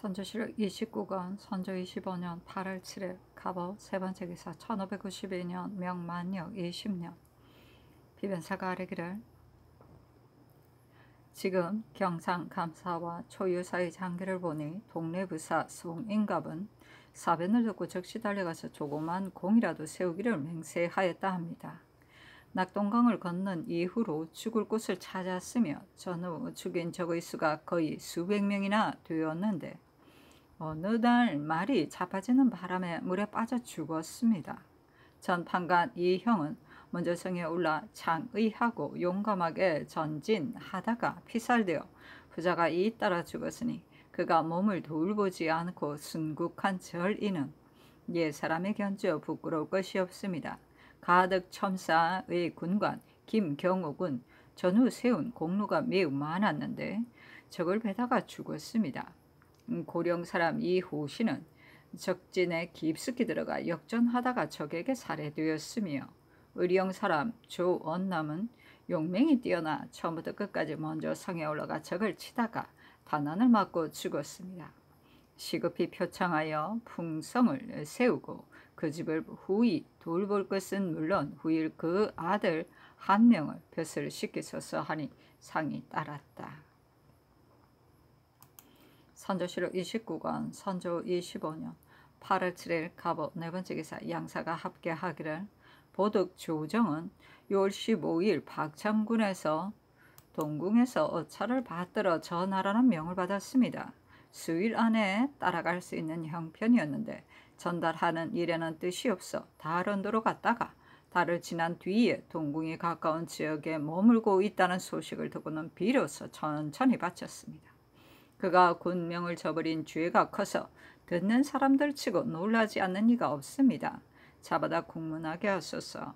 선조실록 29권 선조 25년 8월 7일 갑오 세번째 기사 1592년 명만역 20년 비변사가 아뢰기를 지금 경상감사와 초유사의 장기를 보니 동래부사 수봉인갑은 사변을 듣고 즉시 달려가서 조그만 공이라도 세우기를 맹세하였다 합니다. 낙동강을 건넌 이후로 죽을 곳을 찾았으며 전후 죽인 적의 수가 거의 수백 명이나 되었는데 어느 날 말이 자빠지는 바람에 물에 빠져 죽었습니다. 전판관 이형은 먼저 성에 올라 창의하고 용감하게 전진하다가 피살되어 부자가 잇따라 죽었으니 그가 몸을 돌보지 않고 순국한 절인은 옛사람의 견주어 부끄러울 것이 없습니다. 가덕 첨사의 군관 김경옥은 전후 세운 공로가 매우 많았는데 적을 베다가 죽었습니다. 고령 사람 이호신은 적진에 깊숙이 들어가 역전하다가 적에게 살해되었으며 의령 사람 조언남은 용맹이 뛰어나 처음부터 끝까지 먼저 성에 올라가 적을 치다가 단안을 맞고 죽었습니다. 시급히 표창하여 풍성을 세우고 그 집을 후히 돌볼 것은 물론 후일 그 아들 한 명을 벼슬 시키소서 하니 상이 따랐다. 선조실록 29권 선조 25년 8월 7일 갑오 네번째 기사 양사가 합계하기를 보덕 조정은 6월 15일 박창군에서 동궁에서 어차를 받들어 전하라는 명을 받았습니다. 수일 안에 따라갈 수 있는 형편이었는데 전달하는 일에는 뜻이 없어 다른 도로 갔다가 달을 지난 뒤에 동궁이 가까운 지역에 머물고 있다는 소식을 듣고는 비로소 천천히 바쳤습니다. 그가 군명을 저버린 죄가 커서 듣는 사람들 치고 놀라지 않는 이가 없습니다. 잡아다 국문하게 하소서.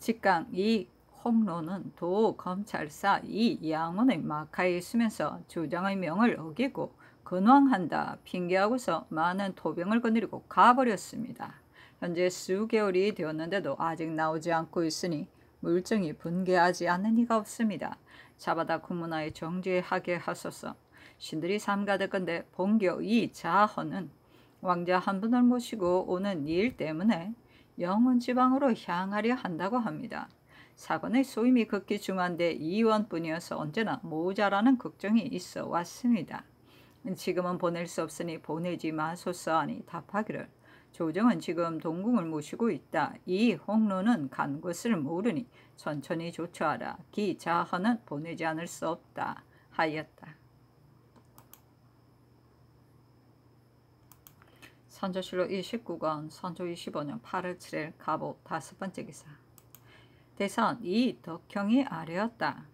직강 이 홍로는 도검찰사 이양원의 마카에 있으면서 조정의 명을 어기고 근왕한다 핑계하고서 많은 토병을 거느리고 가버렸습니다. 현재 수개월이 되었는데도 아직 나오지 않고 있으니 물정이 분개하지 않는 이가 없습니다. 잡아다 군문하에 정죄하게 하소서. 신들이 삼가됐건대 본교 이자헌은 왕자 한 분을 모시고 오는 일 때문에 영원지방으로 향하려 한다고 합니다. 사건의 소임이 극히 중한데 이원뿐이어서 언제나 모자라는 걱정이 있어 왔습니다. 지금은 보낼 수 없으니 보내지 마소서 하니 답하기를 조정은 지금 동궁을 모시고 있다. 이 홍로는 간 곳을 모르니 천천히 조처하라. 기자헌은 보내지 않을 수 없다 하였다. 선조실록 29권 선조 25년 8월 7일 갑오 다섯번째 기사 대선 이덕형이 아뢰었다.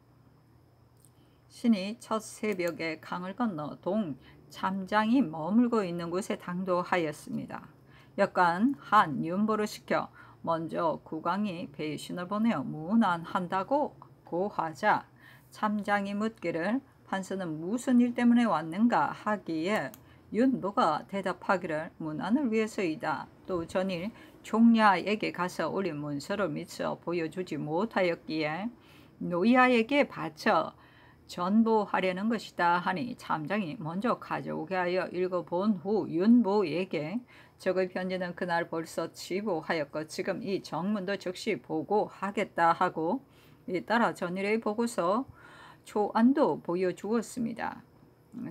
신이 첫 새벽에 강을 건너 동 참장이 머물고 있는 곳에 당도하였습니다. 역관 한 윤보를 시켜 먼저 국왕이 배신을 보내어 무난한다고 고하자 참장이 묻기를 판서는 무슨 일 때문에 왔는가 하기에 윤보가 대답하기를 문안을 위해서이다. 또 전일 종야에게 가서 올린 문서를 미처 보여주지 못하였기에 노야에게 바쳐 전보하려는 것이다 하니 참장이 먼저 가져오게 하여 읽어본 후 윤보에게 적의 편지는 그날 벌써 치부하였고 지금 이 정문도 즉시 보고하겠다 하고 잇따라 전일의 보고서 초안도 보여주었습니다.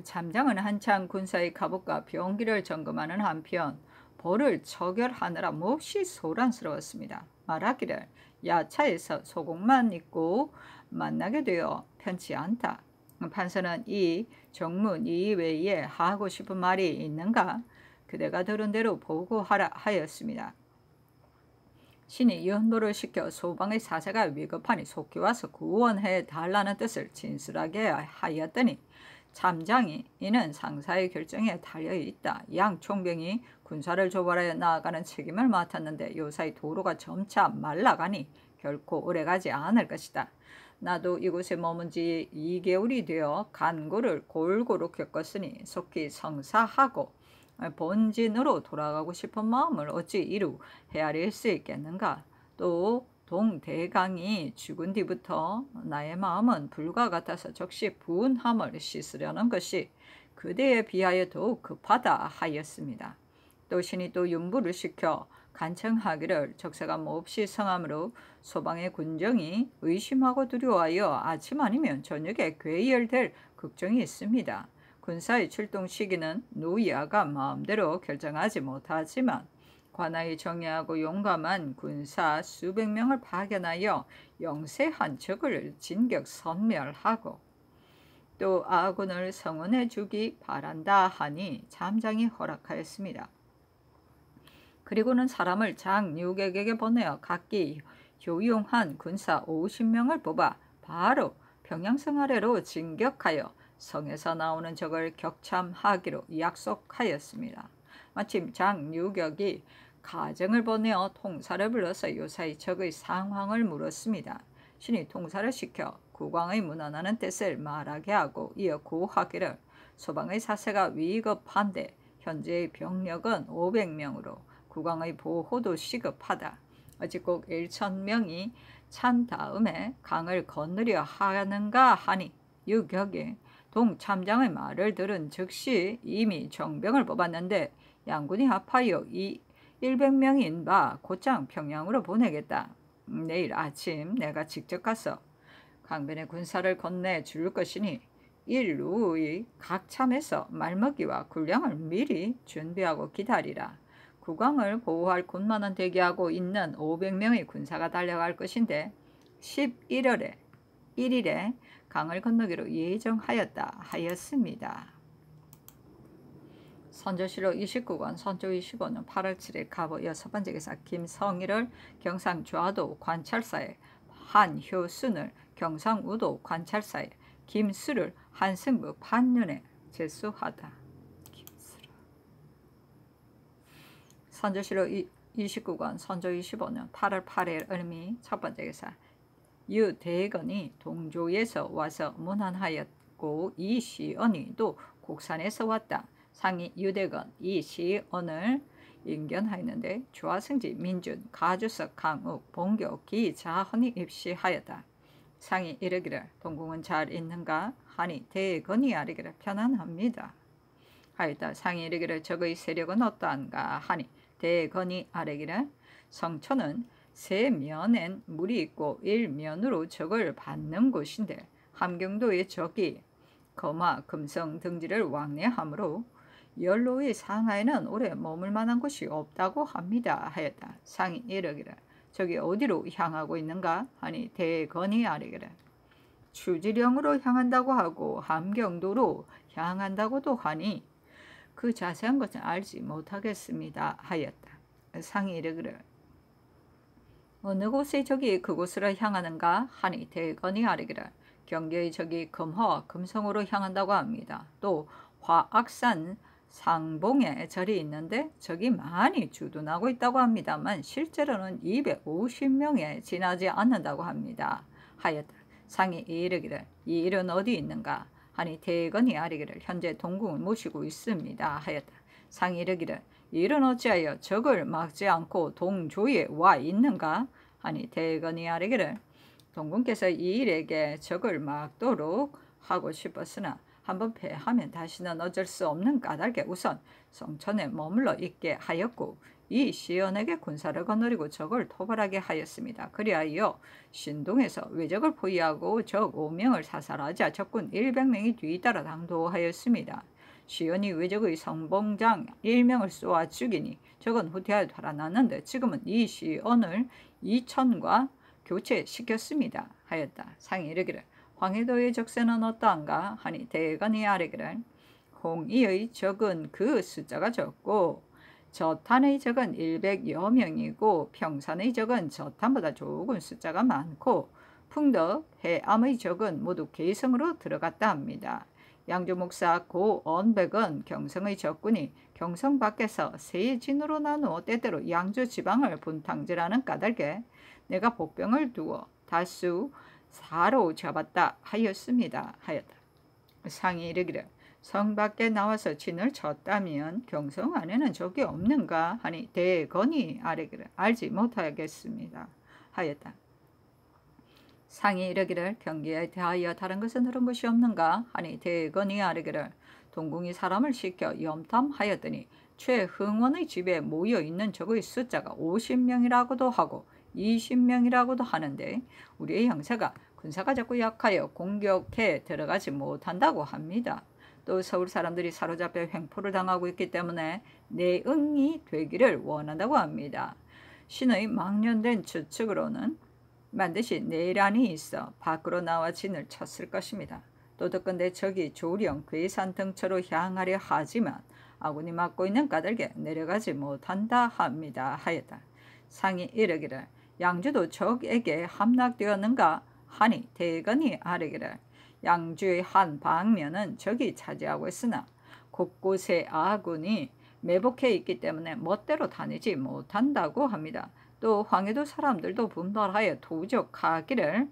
참장은 한창 군사의 갑옷과 병기를 점검하는 한편 벌을 처결하느라 몹시 소란스러웠습니다. 말하기를 야차에서 소공만 입고 만나게 되어 편치 않다. 판서는 이 정문 이외에 하고 싶은 말이 있는가? 그대가 들은 대로 보고하라 하였습니다. 신이 연보를 시켜 소방의 사세가 위급하니 속히 와서 구원해 달라는 뜻을 진술하게 하였더니 참장이 이는 상사의 결정에 달려있다. 양 총병이 군사를 조발하여 나아가는 책임을 맡았는데 요사이 도로가 점차 말라가니 결코 오래가지 않을 것이다. 나도 이곳에 머문 지 2개월이 되어 간고를 골고루 겪었으니 속히 성사하고 본진으로 돌아가고 싶은 마음을 어찌 이루 헤아릴 수 있겠는가. 또 동대강이 죽은 뒤부터 나의 마음은 불과 같아서 적시 분함을 씻으려는 것이 그대에 비하여 더욱 급하다 하였습니다. 또 신이 또 윤부를 시켜 간청하기를 적사가 몹시 성함으로 소방의 군정이 의심하고 두려워하여 아침 아니면 저녁에 괴열될 걱정이 있습니다. 군사의 출동 시기는 노야가 마음대로 결정하지 못하지만 관아의 정예하고 용감한 군사 수백 명을 파견하여 영세한 적을 진격 섬멸하고 또 아군을 성원해 주기 바란다 하니 잠장이 허락하였습니다. 그리고는 사람을 장유객에게 보내어 각기 효용한 군사 50명을 뽑아 바로 평양성 아래로 진격하여 성에서 나오는 적을 격참하기로 약속하였습니다. 마침 장유격이 가정을 보내어 통사를 불러서 요사이 적의 상황을 물었습니다. 신이 통사를 시켜 국왕의 무난하는 뜻을 말하게 하고 이어 고하기를 소방의 사세가 위급한데 현재의 병력은 500명으로 국왕의 보호도 시급하다. 어찌 꼭 1,000명이 찬 다음에 강을 건너려 하는가 하니 유격이 동참장의 말을 들은 즉시 이미 정병을 뽑았는데 양군이 합하여 100명인 바 곧장 평양으로 보내겠다. 내일 아침 내가 직접 가서 강변의 군사를 건네줄 것이니 일루의 각 참에서 말먹이와 군량을 미리 준비하고 기다리라. 국왕을 보호할 군만은 대기하고 있는 500명의 군사가 달려갈 것인데 11월 1일에 강을 건너기로 예정하였다 하였습니다. 선조실록 29권, 선조 25년 8월 7일 갑오 여섯 번째 기사 김성일을 경상좌도 관찰사에, 한효순을 경상우도 관찰사에, 김수를 한승부 판년에 제수하다. 선조실록 29권, 선조 25년 8월 8일 을미 첫 번째 기사 유대건이 동조에서 와서 문안하였고 이시언이 또 곡산에서 왔다. 상이 유대건 이시언을 인견하였는데 조하승지 민준 가주석 강욱 봉교 기자헌이 입시하였다. 상이 이르기를 동궁은 잘 있는가 하니 대건이 아르기를 편안합니다 하였다. 상이 이르기를 적의 세력은 어떠한가 하니 대건이 아르기를 성천은 세 면엔 물이 있고 일면으로 적을 받는 곳인데 함경도의 적이 거마, 금성 등지를 왕래하므로 연로의 상하에는 오래 머물 만한 곳이 없다고 합니다 하였다. 상이 이르기를 적이 어디로 향하고 있는가 하니 대건이 아뢰기를 추지령으로 향한다고 하고 함경도로 향한다고도 하니 그 자세한 것은 알지 못하겠습니다 하였다. 상이 이르기를 어느 곳의 적이 그곳으로 향하는가 하니 대건이 아뢰기를 경계의 적이 금허 금성으로 향한다고 합니다. 또 화악산 상봉에 절이 있는데 적이 많이 주둔하고 있다고 합니다만 실제로는 250명에 지나지 않는다고 합니다 하였다. 상이 이르기를 이 일은 어디 있는가 하니 대건이 아뢰기를 현재 동궁을 모시고 있습니다 하였다. 상이 이르기를 이런 어찌하여 적을 막지 않고 동조에 와 있는가 하니 대건이 아뢰기를 동궁께서 이 일에게 적을 막도록 하고 싶었으나 한번 패하면 다시는 어쩔 수 없는 까닭에 우선 성천에 머물러 있게 하였고 이 시연에게 군사를 거느리고 적을 토벌하게 하였습니다. 그리하여 신동에서 외적을 포위하고 적 5명을 사살하자 적군 100명이 뒤따라 당도하였습니다. 시연이 외적의 성봉장 1명을 쏘아 죽이니 적은 후퇴하여 달아났는데 지금은 이 시연을 이천과 교체시켰습니다 하였다. 상이 이르기를 황해도의 적세는 어떠한가 하니 대건이 아뢰기를 홍의의 적은 그 숫자가 적고 저탄의 적은 100여 명이고 평산의 적은 저탄보다 조금 숫자가 많고 풍덕, 해암의 적은 모두 계성으로 들어갔다 합니다. 양주 목사 고언백은 경성의 적군이 경성 밖에서 세 진으로 나누어 때때로 양주 지방을 분탕질하는 까닭에 내가 복병을 두어 다수 사로 잡았다 하였습니다 하였다. 상이 이르기를 성 밖에 나와서 진을 쳤다면 경성 안에는 적이 없는가 하니 대건이 아뢰기를 알지 못하겠습니다 하였다. 상이 이르기를 경기에 대하여 다른 것은 들은 것이 없는가 하니 대건이 아르기를 동궁이 사람을 시켜 염탐하였더니 최흥원의 집에 모여있는 적의 숫자가 50명이라고도 하고 20명이라고도 하는데 우리의 형세가 군사가 자꾸 약하여 공격해 들어가지 못한다고 합니다. 또 서울 사람들이 사로잡혀 횡포를 당하고 있기 때문에 내응이 되기를 원한다고 합니다. 신의 망년된 추측으로는 반드시 내란이 있어 밖으로 나와 진을 쳤을 것입니다. 또 더군데 적이 조령, 괴산 등처로 향하려 하지만 아군이 막고 있는 까닭에 내려가지 못한다 합니다. 하였다. 상이 이르기를 양주도 적에게 함락되었는가 하니 대건이 아르기를 양주의 한 방면은 적이 차지하고 있으나 곳곳에 아군이 매복해 있기 때문에 멋대로 다니지 못한다고 합니다. 또 황해도 사람들도 분발하여 도적하기를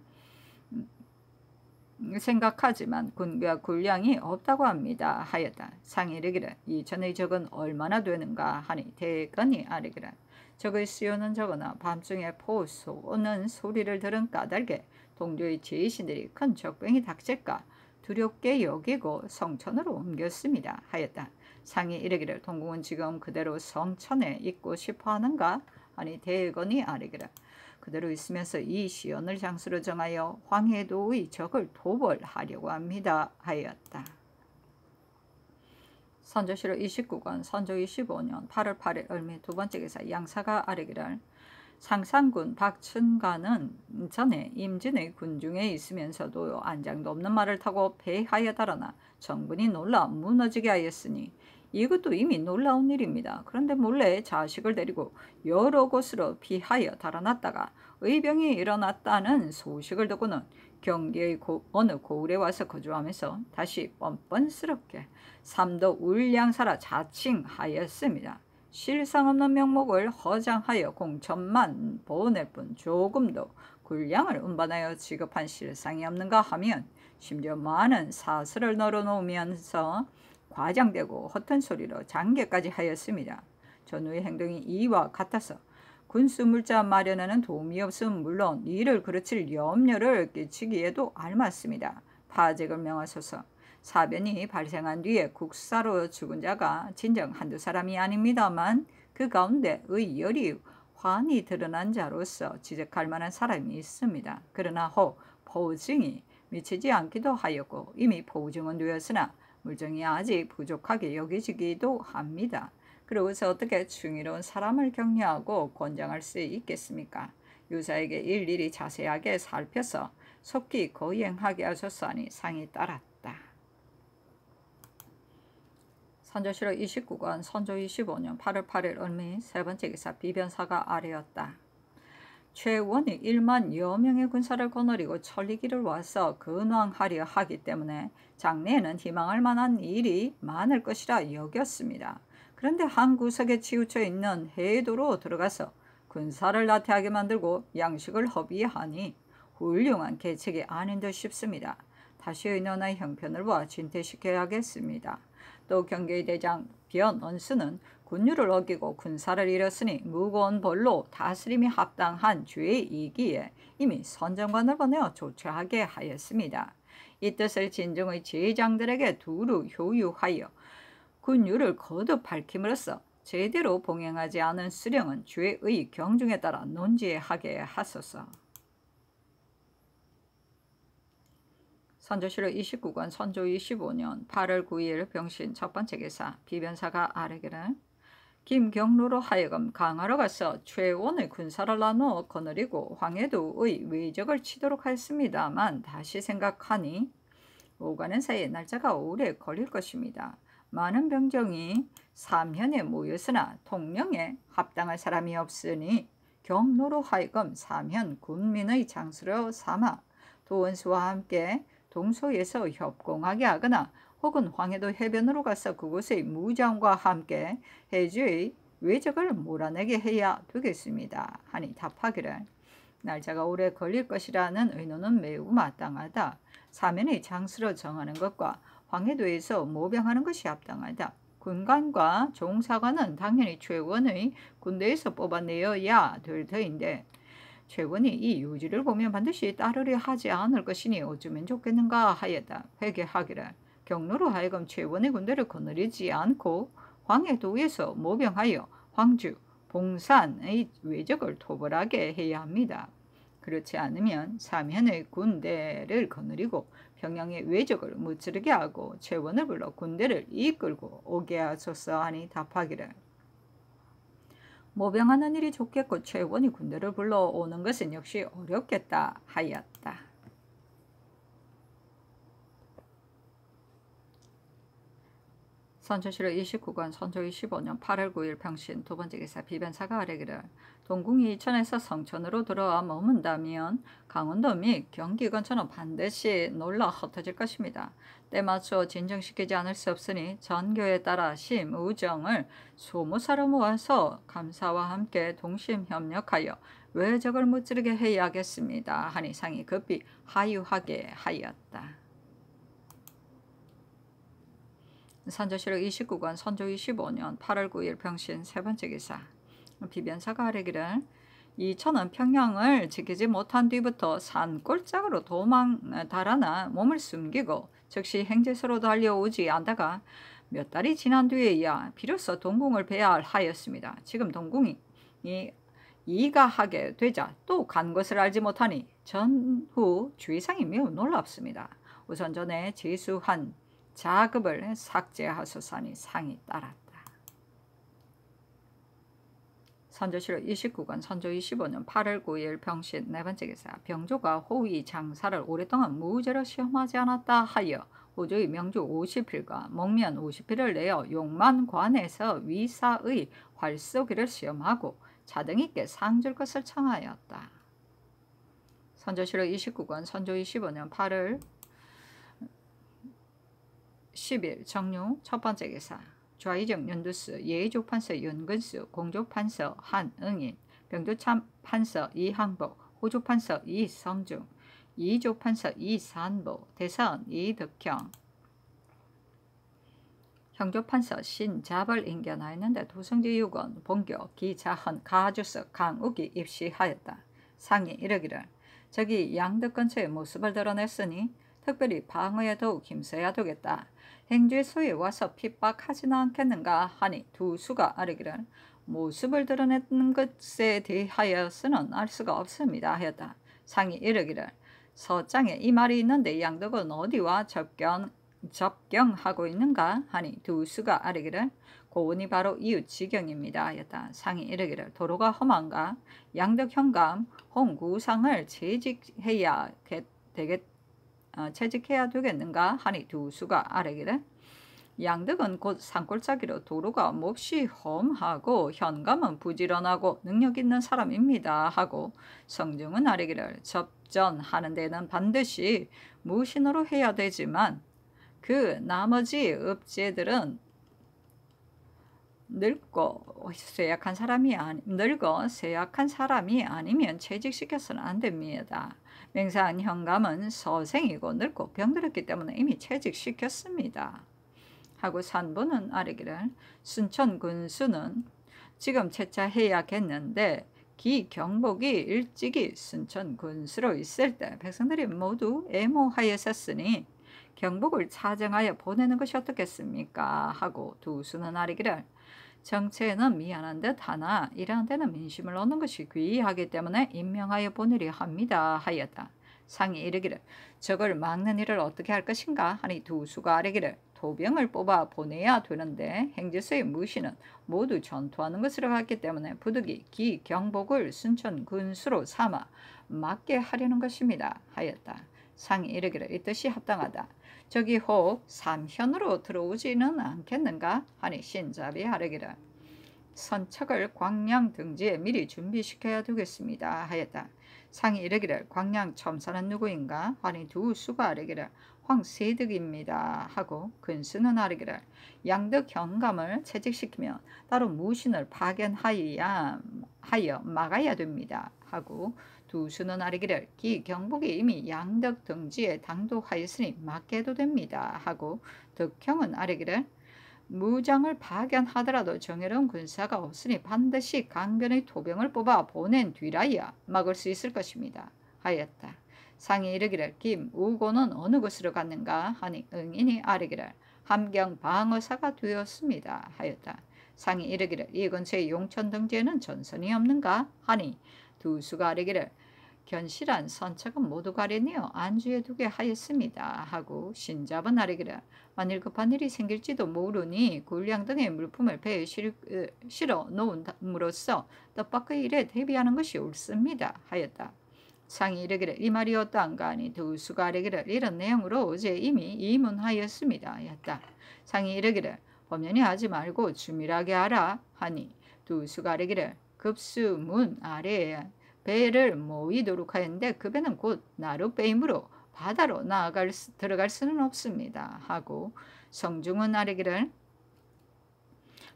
생각하지만 군과 군량이 없다고 합니다. 하였다. 상이 이르기를 이전의 적은 얼마나 되는가 하니 대건이 아르기를 적의 수요는 적으나 밤중에 포 쏘는 소리를 들은 까닭에 동조의 제신들이 큰 적병이 닥칠까 두렵게 여기고 성천으로 옮겼습니다. 하였다. 상이 이르기를 동궁은 지금 그대로 성천에 있고 싶어하는가 아니 대건이 아르기를 그대로 있으면서 이 시연을 장수로 정하여 황해도의 적을 도벌하려고 합니다. 하였다. 선조실록 29권 선조 25년 8월 8일 을미 두 번째 기사 양사가 아르기를 상산군 박춘관은 전에 임진의 군중에 있으면서도 안장도 없는 말을 타고 배하여 달아나 정군이 놀라 무너지게 하였으니 이것도 이미 놀라운 일입니다. 그런데 몰래 자식을 데리고 여러 곳으로 피하여 달아났다가 의병이 일어났다는 소식을 듣고는 경기의 어느 고을에 와서 거주하면서 다시 뻔뻔스럽게 삼도 울량사라 자칭하였습니다. 실상 없는 명목을 허장하여 공천만 보낼 뿐 조금도 군량을 운반하여 지급한 실상이 없는가 하면 심지어 많은 사슬을 널어놓으면서 과장되고 허튼 소리로 장계까지 하였습니다. 전후의 행동이 이와 같아서 군수 물자 마련하는 도움이 없음 물론 이를 그르칠 염려를 끼치기에도 알맞습니다. 파직을 명하소서. 사변이 발생한 뒤에 국사로 죽은 자가 진정 한두 사람이 아닙니다만 그 가운데 의열이 환히 드러난 자로서 지적할 만한 사람이 있습니다. 그러나 호 보증이 미치지 않기도 하였고 이미 보증은 되었으나 물정이 아직 부족하게 여겨지기도 합니다. 그러고서 어떻게 중의로운 사람을 격려하고 권장할 수 있겠습니까? 유사에게 일일이 자세하게 살펴서 속히 거행하게 하소서 하니 상이 따랐다. 선조실록 29권 선조 25년 8월 8일 을미 세 번째 기사 비변사가 아래였다. 최원이 1만 여명의 군사를 거느리고 천리길을 와서 근왕하려 하기 때문에 장래에는 희망할 만한 일이 많을 것이라 여겼습니다. 그런데 한 구석에 치우쳐 있는 해도로 들어가서 군사를 나태하게 만들고 양식을 허비하니 훌륭한 계책이 아닌 듯 싶습니다. 다시 의논의 형편을 봐 진퇴시켜야겠습니다. 또 경계의 대장 변언수는 군율을 어기고 군사를 잃었으니 무거운 벌로 다스림이 합당한 죄이기에 이미 선정관을 보내어 조처하게 하였습니다. 이 뜻을 진중의 제장들에게 두루 효유하여 군율을 거듭 밝힘으로써 제대로 봉행하지 않은 수령은 죄의 경중에 따라 논지하게 하소서. 선조실록 29권 선조 25년 8월 9일 병신 첫 번째 기사 비변사가 아르기를 김경로로 하여금 강화로 가서 최원의 군사를 나누어 거느리고 황해도의 외적을 치도록 했습니다만 다시 생각하니 오가는 사이에 날짜가 오래 걸릴 것입니다. 많은 병정이 삼현에 모였으나 통영에 합당할 사람이 없으니 경로로 하여금 삼현 군민의 장수로 삼아 도원수와 함께 동서에서 협공하게 하거나 혹은 황해도 해변으로 가서 그곳의 무장과 함께 해주의 외적을 몰아내게 해야 되겠습니다. 하니 답하기를 날짜가 오래 걸릴 것이라는 의논은 매우 마땅하다. 사면의 장수로 정하는 것과 황해도에서 모병하는 것이 합당하다. 군관과 종사관은 당연히 최원의 군대에서 뽑아내어야 될 터인데 최군이 이 유지를 보면 반드시 따르려 하지 않을 것이니 어쩌면 좋겠는가 하였다. 회개하기를 경로로 하여금 최원의 군대를 거느리지 않고 황해 도에서 모병하여 황주, 봉산의 외적을 토벌하게 해야 합니다. 그렇지 않으면 삼현의 군대를 거느리고 평양의 외적을 무찌르게 하고 최원을 불러 군대를 이끌고 오게 하소서 하니 답하기를 모병하는 일이 좋겠고 최원이 군대를 불러오는 것은 역시 어렵겠다 하였다. 선조실록 29권 선조 25년 8월 9일 평신 두 번째 기사 비변사가 아뢰기를 동궁이 이천에서 성천으로 들어와 머문다면 강원도 및 경기 근처는 반드시 놀라 흩어질 것입니다. 때 맞춰 진정시키지 않을 수 없으니 전교에 따라 심, 우정을 소무사로 모아서 감사와 함께 동심협력하여 외적을 무찌르게 해야겠습니다. 하니 상이 급히 하유하게 하였다. 선조실록 29권 선조 25년 8월 9일 병신 세 번째 기사 비변사가 아뢰기를 이천은 평양을 지키지 못한 뒤부터 산골짜기로 도망 달아나 몸을 숨기고 즉시 행제서로 달려오지 않다가 몇 달이 지난 뒤에야 비로소 동궁을 배알하였습니다. 지금 동궁이 이가하게 되자 또 간 것을 알지 못하니 전후 주의상이 매우 놀랍습니다. 우선 전에 제수한 자급을 삭제하소서하니 상이 따랐다. 선조실록 29권 선조 25년 8월 9일 병신 네 번째 기사 병조가 호위 장사를 오랫동안 무죄로 시험하지 않았다 하여 호조의 명주 50필과 목면 50필을 내어 용만관에서 위사의 활쏘기를 시험하고 자등 있게 상줄 것을 청하였다. 선조실록 29권 선조 25년 8월 10일 정류 첫 번째 기사 좌의정 윤두수, 예의조판서 윤근수, 공조판서 한응인, 병조판서 이항복, 호조판서 이성중, 이조판서 이산보, 대사원 이덕형, 형조판서 신자벌 인견하였는데 도성지 유건, 본교, 기자헌, 가주석, 강욱이 입시하였다. 상이 이르기를 저기 양덕 근처의 모습을 드러냈으니 특별히 방어에도 힘써야 되겠다. 행주소에 와서 핍박하지는 않겠는가 하니 두 수가 아뢰기를 모습을 드러내는 것에 대하여서는 알 수가 없습니다 하였다. 상이 이르기를 서장에 이 말이 있는데 양덕은 어디와 접경하고 있는가 하니 두 수가 아뢰기를 고은이 바로 이웃 지경입니다 하였다. 상이 이르기를 도로가 험한가 양덕 현감 홍구상을 채직해야 되겠는가 하니 두 수가 아뢰기를 양덕은 곧 산골짜기로 도로가 몹시 험하고 현감은 부지런하고 능력있는 사람입니다 하고 성중은 아뢰기를 접전하는 데는 반드시 무신으로 해야 되지만 그 나머지 읍제들은 늙고 쇠약한 사람이 아니면 채직시켜서는 안 됩니다. 맹사한 현감은 서생이고 늙고 병들었기 때문에 이미 채직시켰습니다. 하고 산보는 아뢰기를 순천 군수는 지금 채차해야겠는데 기경복이 일찍이 순천 군수로 있을 때 백성들이 모두 애모하였었으니 경복을 차정하여 보내는 것이 어떻겠습니까? 하고 두수는 아뢰기를 정체는 미안한 듯 하나 이러한 데는 민심을 얻는 것이 귀하기 때문에 임명하여 보내려 합니다 하였다. 상이 이르기를 저걸 막는 일을 어떻게 할 것인가 하니 두수가 아뢰기를 도병을 뽑아 보내야 되는데 행제수의 무신은 모두 전투하는 것으로 했기 때문에 부득이 기경복을 순천 군수로 삼아 맡게 하려는 것입니다 하였다. 상이 이르기를 이 뜻이 합당하다. 저기 혹 삼현으로 들어오지는 않겠는가 하니 신잡이 아뢰기를 선척을 광양 등지에 미리 준비시켜야 되겠습니다 하였다. 상이 이르기를 광양 첨사는 누구인가 하니 두 수가 아뢰기를 황세득입니다 하고 근수는 아뢰기를 양덕 경감을 채직시키면 따로 무신을 파견하여 막아야 됩니다 하고 두수는 아뢰기를 기경복이 이미 양덕 등지에 당도하였으니 맡게 해도 됩니다 하고 덕형은 아뢰기를 무장을 파견하더라도 정예로운 군사가 없으니 반드시 강변의 토병을 뽑아 보낸 뒤라야 막을 수 있을 것입니다. 하였다. 상이 이르기를 김우고는 어느 곳으로 갔는가 하니 응인이 아뢰기를 함경 방어사가 되었습니다. 하였다. 상이 이르기를 이 근처의 용천 등지에는 전선이 없는가 하니 두수가 아뢰기를 견실한 선착은 모두 가리니어 안주에 두게 하였습니다. 하고 신자벌 아뢰기를 만일 급한 일이 생길지도 모르니 군량 등의 물품을 배에 실어 놓음으로써 뜻밖의 일에 대비하는 것이 옳습니다. 하였다. 상이 이르기를 이 말이었던가 하니 두수가 아뢰기를 이런 내용으로 어제 이미 이문하였습니다. 하였다. 상이 이르기를 범연히 하지 말고 주밀하게 하라 하니 두수가 아뢰기를 급수문 아래에 배를 모이도록 하였는데 그 배는 곧 나룻배이므로 바다로 들어갈 수는 없습니다. 하고 성중은 아뢰기를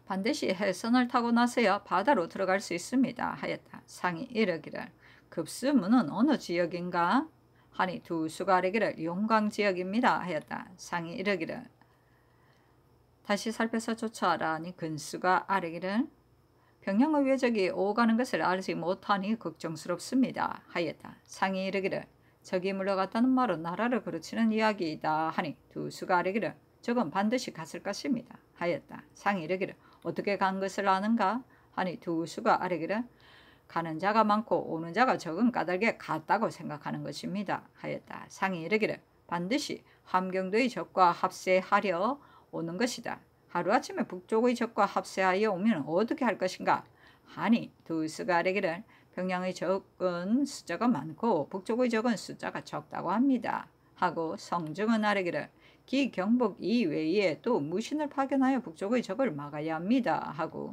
반드시 해선을 타고 나서야 바다로 들어갈 수 있습니다. 하였다. 상이 이르기를 급수문은 어느 지역인가? 하니 두수가 아뢰기를 용광지역입니다. 하였다. 상이 이르기를 다시 살펴서 쫓아라 하니 근수가 아뢰기를 평양의 외적이 오가는 것을 알지 못하니 걱정스럽습니다. 하였다. 상이 이르기를 적이 물러갔다는 말은 나라를 그르치는 이야기이다. 하니 두수가 아뢰기를 적은 반드시 갔을 것입니다. 하였다. 상이 이르기를 어떻게 간 것을 아는가? 하니 두수가 아뢰기를 가는 자가 많고 오는 자가 적은 까닭에 갔다고 생각하는 것입니다. 하였다. 상이 이르기를 반드시 함경도의 적과 합세하려 오는 것이다. 하루아침에 북쪽의 적과 합세하여 오면 어떻게 할 것인가? 하니 두수가 아뢰기를 평양의 적은 숫자가 많고 북쪽의 적은 숫자가 적다고 합니다. 하고 성중은 아뢰기를 기경복 이외에 또 무신을 파견하여 북쪽의 적을 막아야 합니다. 하고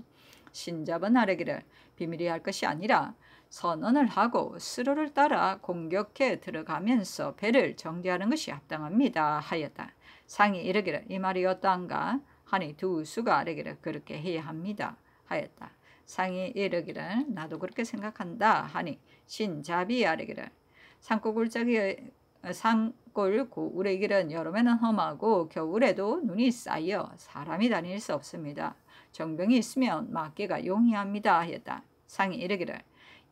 신자벌 아뢰기를 비밀이 할 것이 아니라 선언을 하고 수로를 따라 공격해 들어가면서 배를 정지하는 것이 합당합니다. 하였다. 상이 이르기를 이 말이었던가? 하니 두수가 아뢰기를 그렇게 해야 합니다. 하였다. 상이 이르기를 나도 그렇게 생각한다. 하니 신자비 아뢰기를 산골 구울의 길은 여름에는 험하고 겨울에도 눈이 쌓여 사람이 다닐 수 없습니다. 정병이 있으면 막기가 용이합니다. 하였다. 상이 이르기를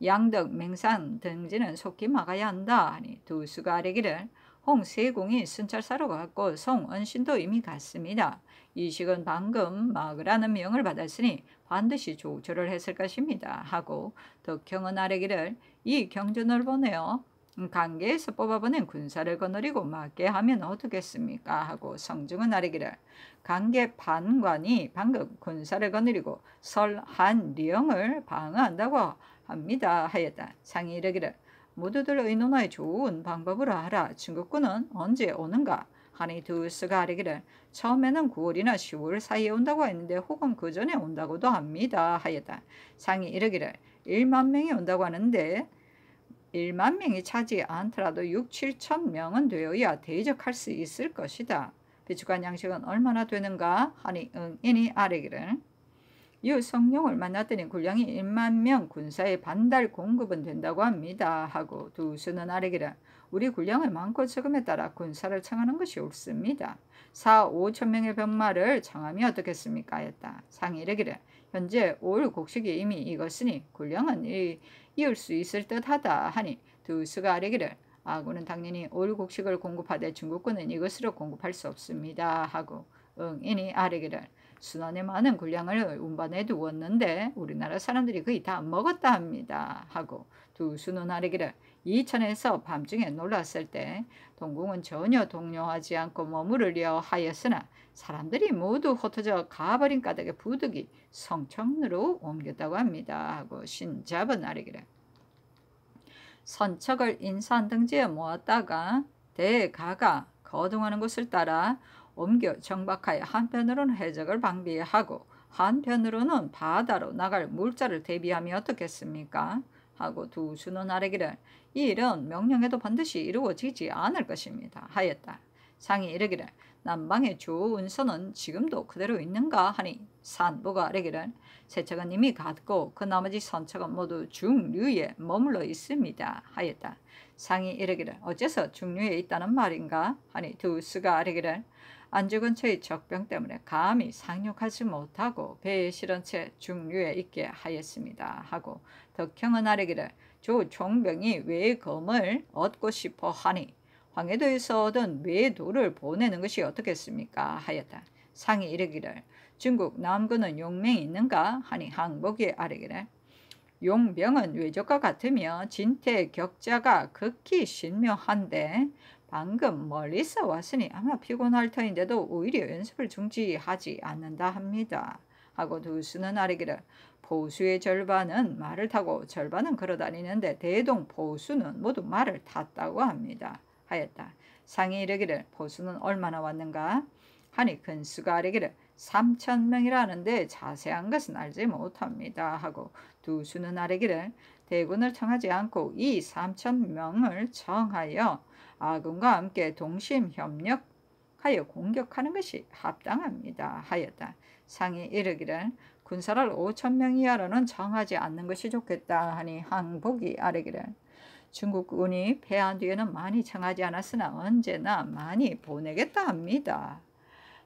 양덕 맹산 등지는 속히 막아야 한다. 하니 두수가 아뢰기를 홍세공이 순찰사로 갔고 송언신도 이미 갔습니다. 이식은 방금 막으라는 명을 받았으니 반드시 조절을 했을 것입니다. 하고 덕형은 아뢰기를 이 경전을 보내어 강계에서 뽑아보낸 군사를 거느리고 막게 하면 어떻겠습니까? 하고 성중은 아뢰기를 강계 반관이 방금 군사를 거느리고 설한리영을 방어한다고 합니다. 하였다. 상이 이르기를 모두들 의논하여 좋은 방법으로 하라. 중국군은 언제 오는가? 하니 두수가 아뢰기를 처음에는 9월이나 10월 사이에 온다고 했는데 혹은 그 전에 온다고도 합니다. 하였다. 상이 이르기를 1만 명이 온다고 하는데 1만 명이 차지 않더라도 6, 7천 명은 되어야 대적할 수 있을 것이다. 비축한 양식은 얼마나 되는가? 하니 응인이 아뢰기를 유성룡을 만났더니 군량이 1만 명 군사의 반달 공급은 된다고 합니다. 하고 두수는 아뢰기를 우리 군량의 많고 적음에 따라 군사를 청하는 것이 옳습니다. 4, 5천 명의 병마를 청하면 어떻겠습니까? 하였다. 상이 이르기를 현재 올 곡식이 이미 익었으니 군량은 이을 수 있을 듯하다 하니 두수가 아뢰기를 아군은 당연히 올 곡식을 공급하되 중국군은 이것으로 공급할 수 없습니다. 하고 응인이 아뢰기를 순환에 많은 군량을 운반해 두었는데 우리나라 사람들이 거의 다 먹었다 합니다. 하고 두수는 아뢰기를 이천에서 밤중에 놀랐을 때 동궁은 전혀 동요하지 않고 머무르려 하였으나 사람들이 모두 흩어져 가버린 까닭에 부득이 성청으로 옮겼다고 합니다. 하고 신자벌 아뢰기를 선척을 인산 등지에 모았다가 대가가 거동하는 곳을 따라 옮겨 정박하여 한편으로는 해적을 방비하고 한편으로는 바다로 나갈 물자를 대비하면 어떻겠습니까? 하고 두수는 아뢰기를 이 일은 명령에도 반드시 이루어지지 않을 것입니다. 하였다. 상이 이르기를 남방의 좋은 선은 지금도 그대로 있는가? 하니 산보가 아뢰기를 세척은 이미 갔고 그 나머지 선척은 모두 중류에 머물러 있습니다. 하였다. 상이 이르기를 어째서 중류에 있다는 말인가? 하니 두수가 아뢰기를 안 죽은 채의 적병 때문에 감히 상륙하지 못하고 배에 실은 채 중류에 있게 하였습니다. 하고 덕형은 아뢰기를 조 종병이 외검을 얻고 싶어 하니 황해도에서 얻은 외도를 보내는 것이 어떻겠습니까? 하였다. 상이 이르기를 중국 남군은 용맹이 있는가? 하니 항복이 아뢰기를 용병은 외적과 같으며 진퇴 격자가 극히 신묘한데 방금 멀리서 왔으니 아마 피곤할 터인데도 오히려 연습을 중지하지 않는다 합니다. 하고 두수는 아뢰기를 보수의 절반은 말을 타고 절반은 걸어다니는데 대동 보수는 모두 말을 탔다고 합니다. 하였다. 상이 이르기를 보수는 얼마나 왔는가? 하니 근수가 아뢰기를 3,000명이라는데 자세한 것은 알지 못합니다. 하고 두수는 아뢰기를 대군을 청하지 않고 이 3,000명을 청하여 아군과 함께 동심협력하여 공격하는 것이 합당합니다. 하였다. 상이 이르기를 군사를 5,000명 이하로는 청하지 않는 것이 좋겠다 하니 항복이 아뢰기를 중국군이 패한 뒤에는 많이 청하지 않았으나 언제나 많이 보내겠다 합니다.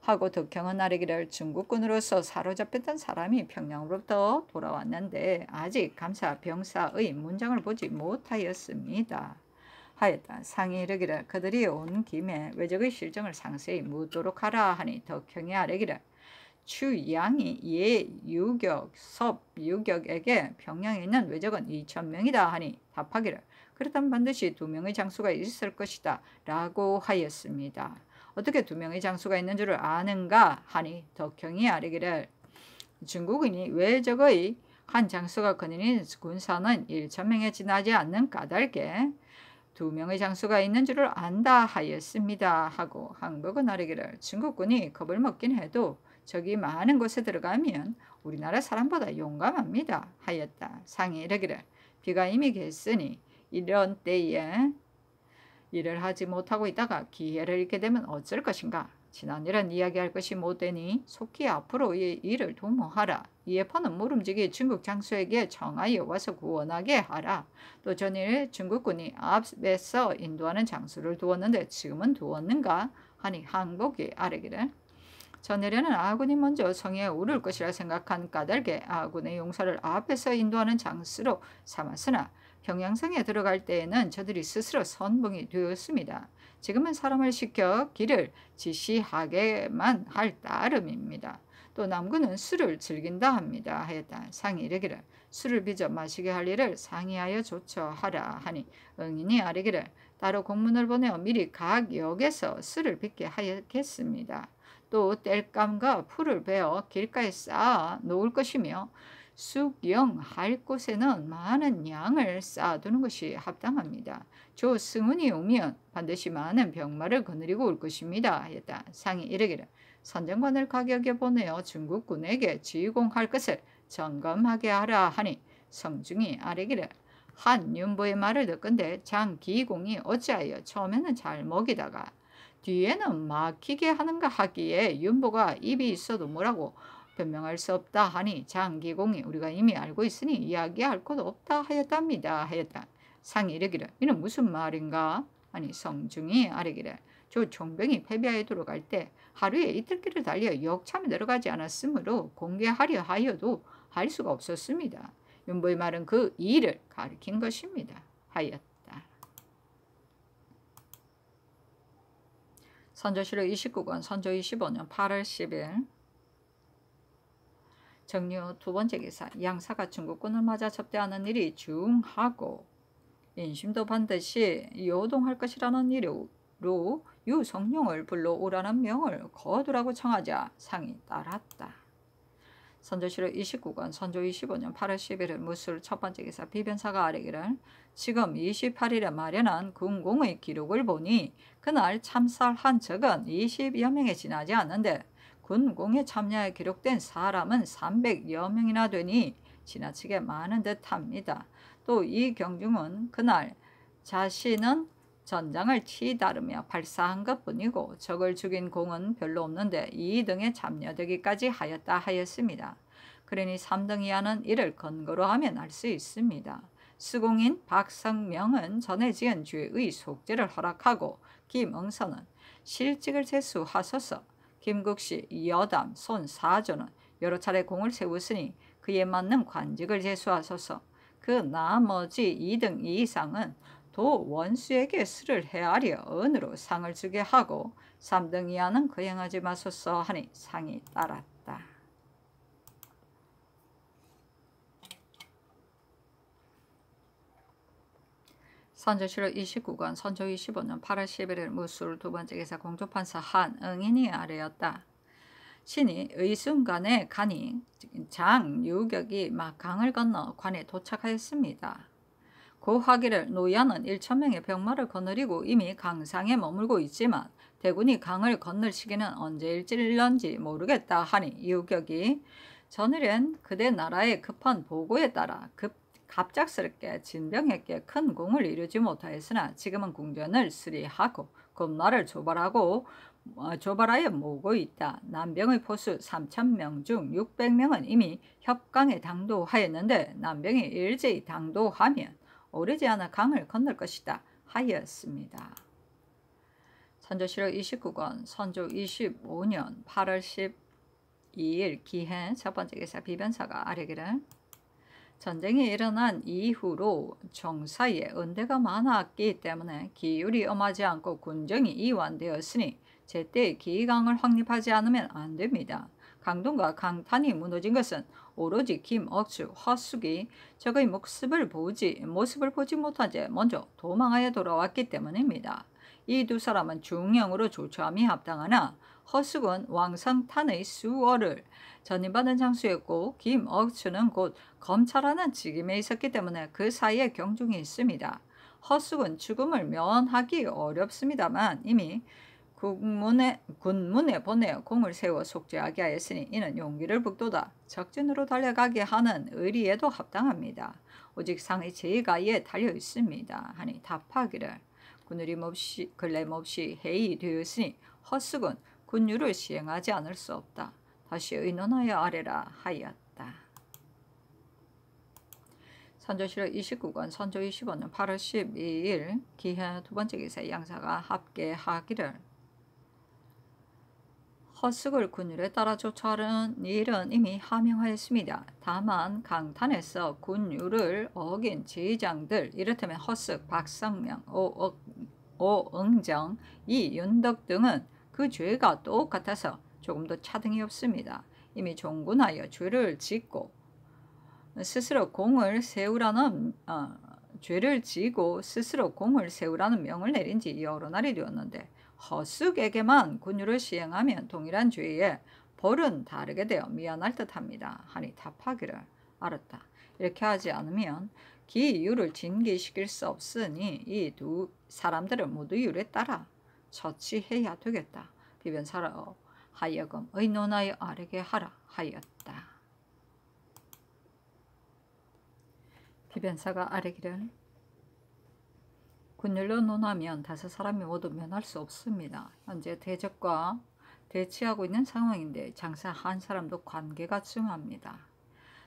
하고 덕형은 아뢰기를 중국군으로서 사로잡혔던 사람이 평양으로부터 돌아왔는데 아직 감사 병사의 문장을 보지 못하였습니다. 하였다. 상이 이르기를 그들이 온 김에 외적의 실정을 상세히 묻도록 하라 하니 덕형이 아뢰기를 추양이 예유격, 섭유격에게 평양에 있는 외적은 2,000명이다 하니 답하기를 그렇다면 반드시 2명의 장수가 있을 것이다 라고 하였습니다. 어떻게 2명의 장수가 있는 줄을 아는가 하니 덕형이 아뢰기를 중국인이 외적의 한 장수가 거느린 군사는 1,000명에 지나지 않는 까닭에 2명의 장수가 있는 줄을 안다 하였습니다. 하고 항복은 아뢰기를 중국군이 겁을 먹긴 해도 적이 많은 곳에 들어가면 우리나라 사람보다 용감합니다. 하였다. 상이 이르기를 비가 이미 갰으니 이런 때에 일을 하지 못하고 있다가 기회를 잃게 되면 어쩔 것인가. 지난 일은 이야기할 것이 못되니 속히 앞으로의 일을 도모하라. 이에퍼는 모름지기 중국 장수에게 청하여 와서 구원하게 하라. 또 전일 중국군이 앞에서 인도하는 장수를 두었는데 지금은 두었는가 하니 항복이 아뢰기를 전일에는 아군이 먼저 성에 오를 것이라 생각한 까닭에 아군의 용사를 앞에서 인도하는 장수로 삼았으나 평양성에 들어갈 때에는 저들이 스스로 선봉이 되었습니다. 지금은 사람을 시켜 길을 지시하게만 할 따름입니다. 또 남군은 술을 즐긴다 합니다. 하였다. 상이 이르기를 술을 빚어 마시게 할 일을 상의하여 조처하라 하니 응인이 아뢰기를 따로 공문을 보내어 미리 각 역에서 술을 빚게 하겠습니다. 또 땔감과 풀을 베어 길가에 쌓아 놓을 것이며 숙영할 곳에는 많은 양을 쌓아두는 것이 합당합니다. 조 승운이 오면 반드시 많은 병마를 거느리고 올 것입니다. 하였다. 상이 이르기를 선정관을 가격에 보내어 중국군에게 지공할 것을 점검하게 하라 하니 성중이 아뢰기를 한 윤보의 말을 듣건대 장기공이 어찌하여 처음에는 잘 먹이다가 뒤에는 막히게 하는가 하기에 윤보가 입이 있어도 뭐라고 변명할 수 없다 하니 장기공이 우리가 이미 알고 있으니 이야기할 것 없다 하였답니다. 하였다. 상이 이르기를 이는 무슨 말인가? 아니 성중이 아뢰기를 조 종병이 패배하여 돌아갈 때 하루에 이틀길을 달려 역참에 들어가지 않았으므로 공개하려 하여도 할 수가 없었습니다. 윤보의 말은 그 일을 가리킨 것입니다. 하였다. 선조실록 29권 선조 25년 8월 10일 정류 두 번째 기사 양사가 중국군을 맞아 접대하는 일이 중하고 인심도 반드시 요동할 것이라는 이유로 유성룡을 불러오라는 명을 거두라고 청하자 상이 따랐다. 선조실록 29권 선조 25년 8월 11일 무술 첫 번째 기사 비변사가 아뢰기를 지금 28일에 마련한 군공의 기록을 보니 그날 참살한 적은 20여 명에 지나지 않는데 군공에 참여해 기록된 사람은 300여 명이나 되니 지나치게 많은 듯합니다. 또 이 경중은 그날 자신은 전장을 치다르며 발사한 것뿐이고 적을 죽인 공은 별로 없는데 2등에 참여되기까지 하였다 하였습니다. 그러니 3등 이하는 이를 근거로 하면 알 수 있습니다. 수공인 박성명은 전에 지은 죄의 속죄를 허락하고 김응선은 실직을 제수하소서 김국씨, 여담, 손 사조는 여러 차례 공을 세웠으니 그에 맞는 관직을 제수하소서. 그 나머지 2등 이상은 도 원수에게 수를 헤아려 은으로 상을 주게 하고 3등 이하는 그 행하지 마소서 하니 상이 따랐다. 선조실록 29권 선조 25년 8월 11일 무술 두 번째 기사 공조판사 한응인이 아래였다. 신이 의순간에 간이 장유격이 막 강을 건너 관에 도착하였습니다. 고하기를 노야는 1,000명의 병마를 거느리고 이미 강상에 머물고 있지만 대군이 강을 건널 시기는 언제일지 모르겠다 하니 유격이 전일엔 그대 나라의 급한 보고에 따라 갑작스럽게 진병했기에 큰 공을 이루지 못하였으나 지금은 궁전을 수리하고 군마를 조발하여 모으고 있다. 남병의 포수 3,000명 중 600명은 이미 협강에 당도하였는데 남병이 일제히 당도하면 오르지 않아 강을 건널 것이다 하였습니다. 선조실록 29권 선조 25년 8월 12일 기행 첫 번째 기사 비변사가 아래기를 전쟁이 일어난 이후로 정사에 은대가 많았기 때문에 기율이 엄하지 않고 군정이 이완되었으니 제때 기강을 확립하지 않으면 안 됩니다. 강동과 강탄이 무너진 것은 오로지 김억수, 허숙이 적의 모습을 보지 못한 채 먼저 도망하여 돌아왔기 때문입니다. 이 두 사람은 중형으로 조처함이 합당하나 허숙은 왕성탄의 수월을 전임받은 장수였고 김억수는 곧 검찰하는 직임에 있었기 때문에 그 사이에 경중이 있습니다. 허숙은 죽음을 면하기 어렵습니다만 이미 군문에 보내어 공을 세워 속죄하게 하였으니 이는 용기를 북돋아 적진으로 달려가게 하는 의리에도 합당합니다. 오직 상의 제가에 달려 있습니다 하니 답하기를 군의림없이 근래없이 해이되었으니 허숙은 군유를 시행하지 않을 수 없다. 다시 의논하여 아래라 하였다. 선조실록 29권 선조 25년 8월 12일 기해 두 번째 기사 양사가 합계하기를 허숙을 군율에 따라 조처하는 일은 이미 하명하였습니다. 다만 강탄에서 군율을 어긴 지휘장들 이를테면 허숙, 박성명, 오응정, 이윤덕 등은 그 죄가 똑같아서 조금도 차등이 없습니다. 이미 종군하여 죄를 짓고 스스로 공을 세우라는 명을 내린 지 여러 날이 되었는데 허숙에게만 군율을 시행하면 동일한 죄에 벌은 다르게 되어 미안할 듯합니다. 하니 답하기를 알았다. 이렇게 하지 않으면 기율을 징계시킬 수 없으니 이 두 사람들을 모두 율에 따라 처치해야 되겠다. 비변사로 하여금 의논하여 아르게 하라 하였다. 비변사가 아래기를 군율로 논하면 5사람이 모두 면할 수 없습니다. 현재 대적과 대치하고 있는 상황인데 장사 한 사람도 관계가 중요합니다.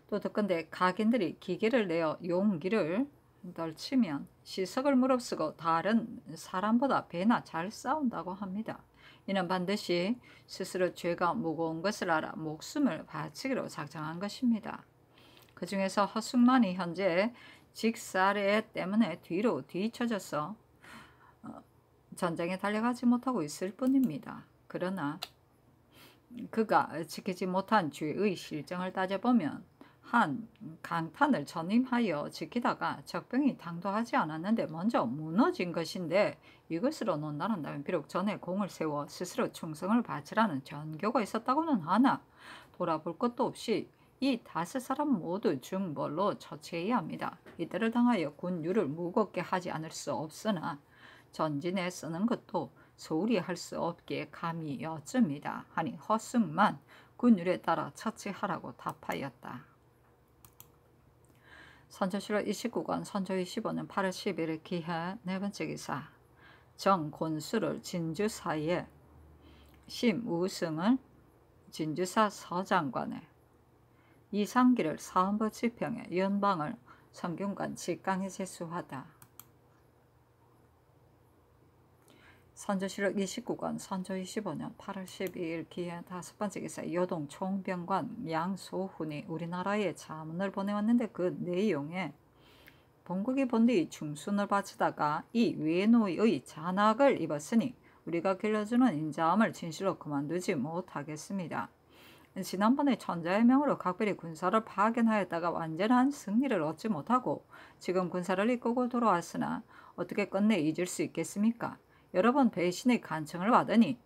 또 듣건대 각인들이 기계를 내어 용기를 널치면 시석을 무릅쓰고 다른 사람보다 배나 잘 싸운다고 합니다. 이는 반드시 스스로 죄가 무거운 것을 알아 목숨을 바치기로 작정한 것입니다. 그 중에서 허숙만이 현재 직사례 때문에 뒤로 뒤처져서 전장에 달려가지 못하고 있을 뿐입니다. 그러나 그가 지키지 못한 죄의 실정을 따져보면 한 강탄을 전임하여 지키다가 적병이 당도하지 않았는데 먼저 무너진 것인데 이것으로 논란한다면 비록 전에 공을 세워 스스로 충성을 바치라는 전교가 있었다고는 하나 돌아볼 것도 없이 이 5사람 모두 중벌로 처치해야 합니다. 이들을 당하여 군율을 무겁게 하지 않을 수 없으나 전진에 쓰는 것도 소홀히 할 수 없기에 감히 여쭙니다. 하니 허숙만 군율에 따라 처치하라고 답하였다. 선조실록 29권 선조 25년 8월 11일 기해 네 번째 기사 정곤수를 진주사에 심우승을 진주사 서장관에 이상기를 사헌부 지평에 연방을 성균관 직강에 제수하다. 선조실록 29권 선조 25년 8월 12일 기해 5번째 기사 여동 총병관 양소훈이 우리나라에 자문을 보내왔는데 그 내용에 본국이 본디 중순을 바치다가 이 외노의 잔악을 입었으니 우리가 길러주는 인자함을 진실로 그만두지 못하겠습니다. 지난번에 천자의 명으로 각별히 군사를 파견하였다가 완전한 승리를 얻지 못하고 지금 군사를 이끌고 돌아왔으나 어떻게 끝내 잊을 수 있겠습니까? 여러 번 배신의 간청을 받으니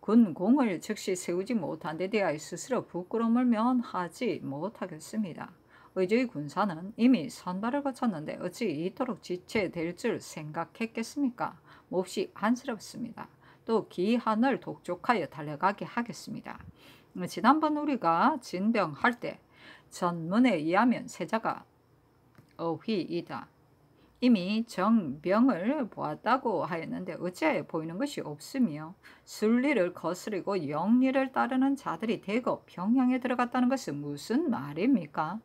군공을 즉시 세우지 못한 데 대하여 스스로 부끄러움을 면하지 못하겠습니다. 의주의 군사는 이미 선발을 거쳤는데 어찌 이토록 지체될 줄 생각했겠습니까? 몹시 안쓰럽습니다. 또 기한을 독촉하여 달려가게 하겠습니다. 지난번 우리가 진병할 때 전문에 의하면 세자가 어휘이다. 이미 정병을 보았다고 하였는데 어찌하여 보이는 것이 없으며 순리를 거스르고 영리를 따르는 자들이 대거 평양에 들어갔다는 것은 무슨 말입니까?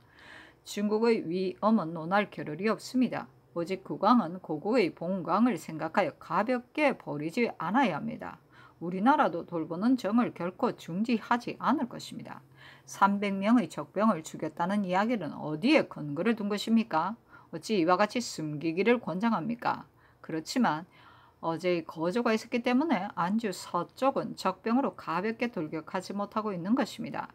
중국의 위엄은 논할 겨를이 없습니다. 오직 국왕은 고국의 본광을 생각하여 가볍게 버리지 않아야 합니다. 우리나라도 돌보는 정을 결코 중지하지 않을 것입니다. 300명의 적병을 죽였다는 이야기는 어디에 근거를 둔 것입니까? 어찌 이와 같이 숨기기를 권장합니까? 그렇지만 어제의 거조가 있었기 때문에 안주 서쪽은 적병으로 가볍게 돌격하지 못하고 있는 것입니다.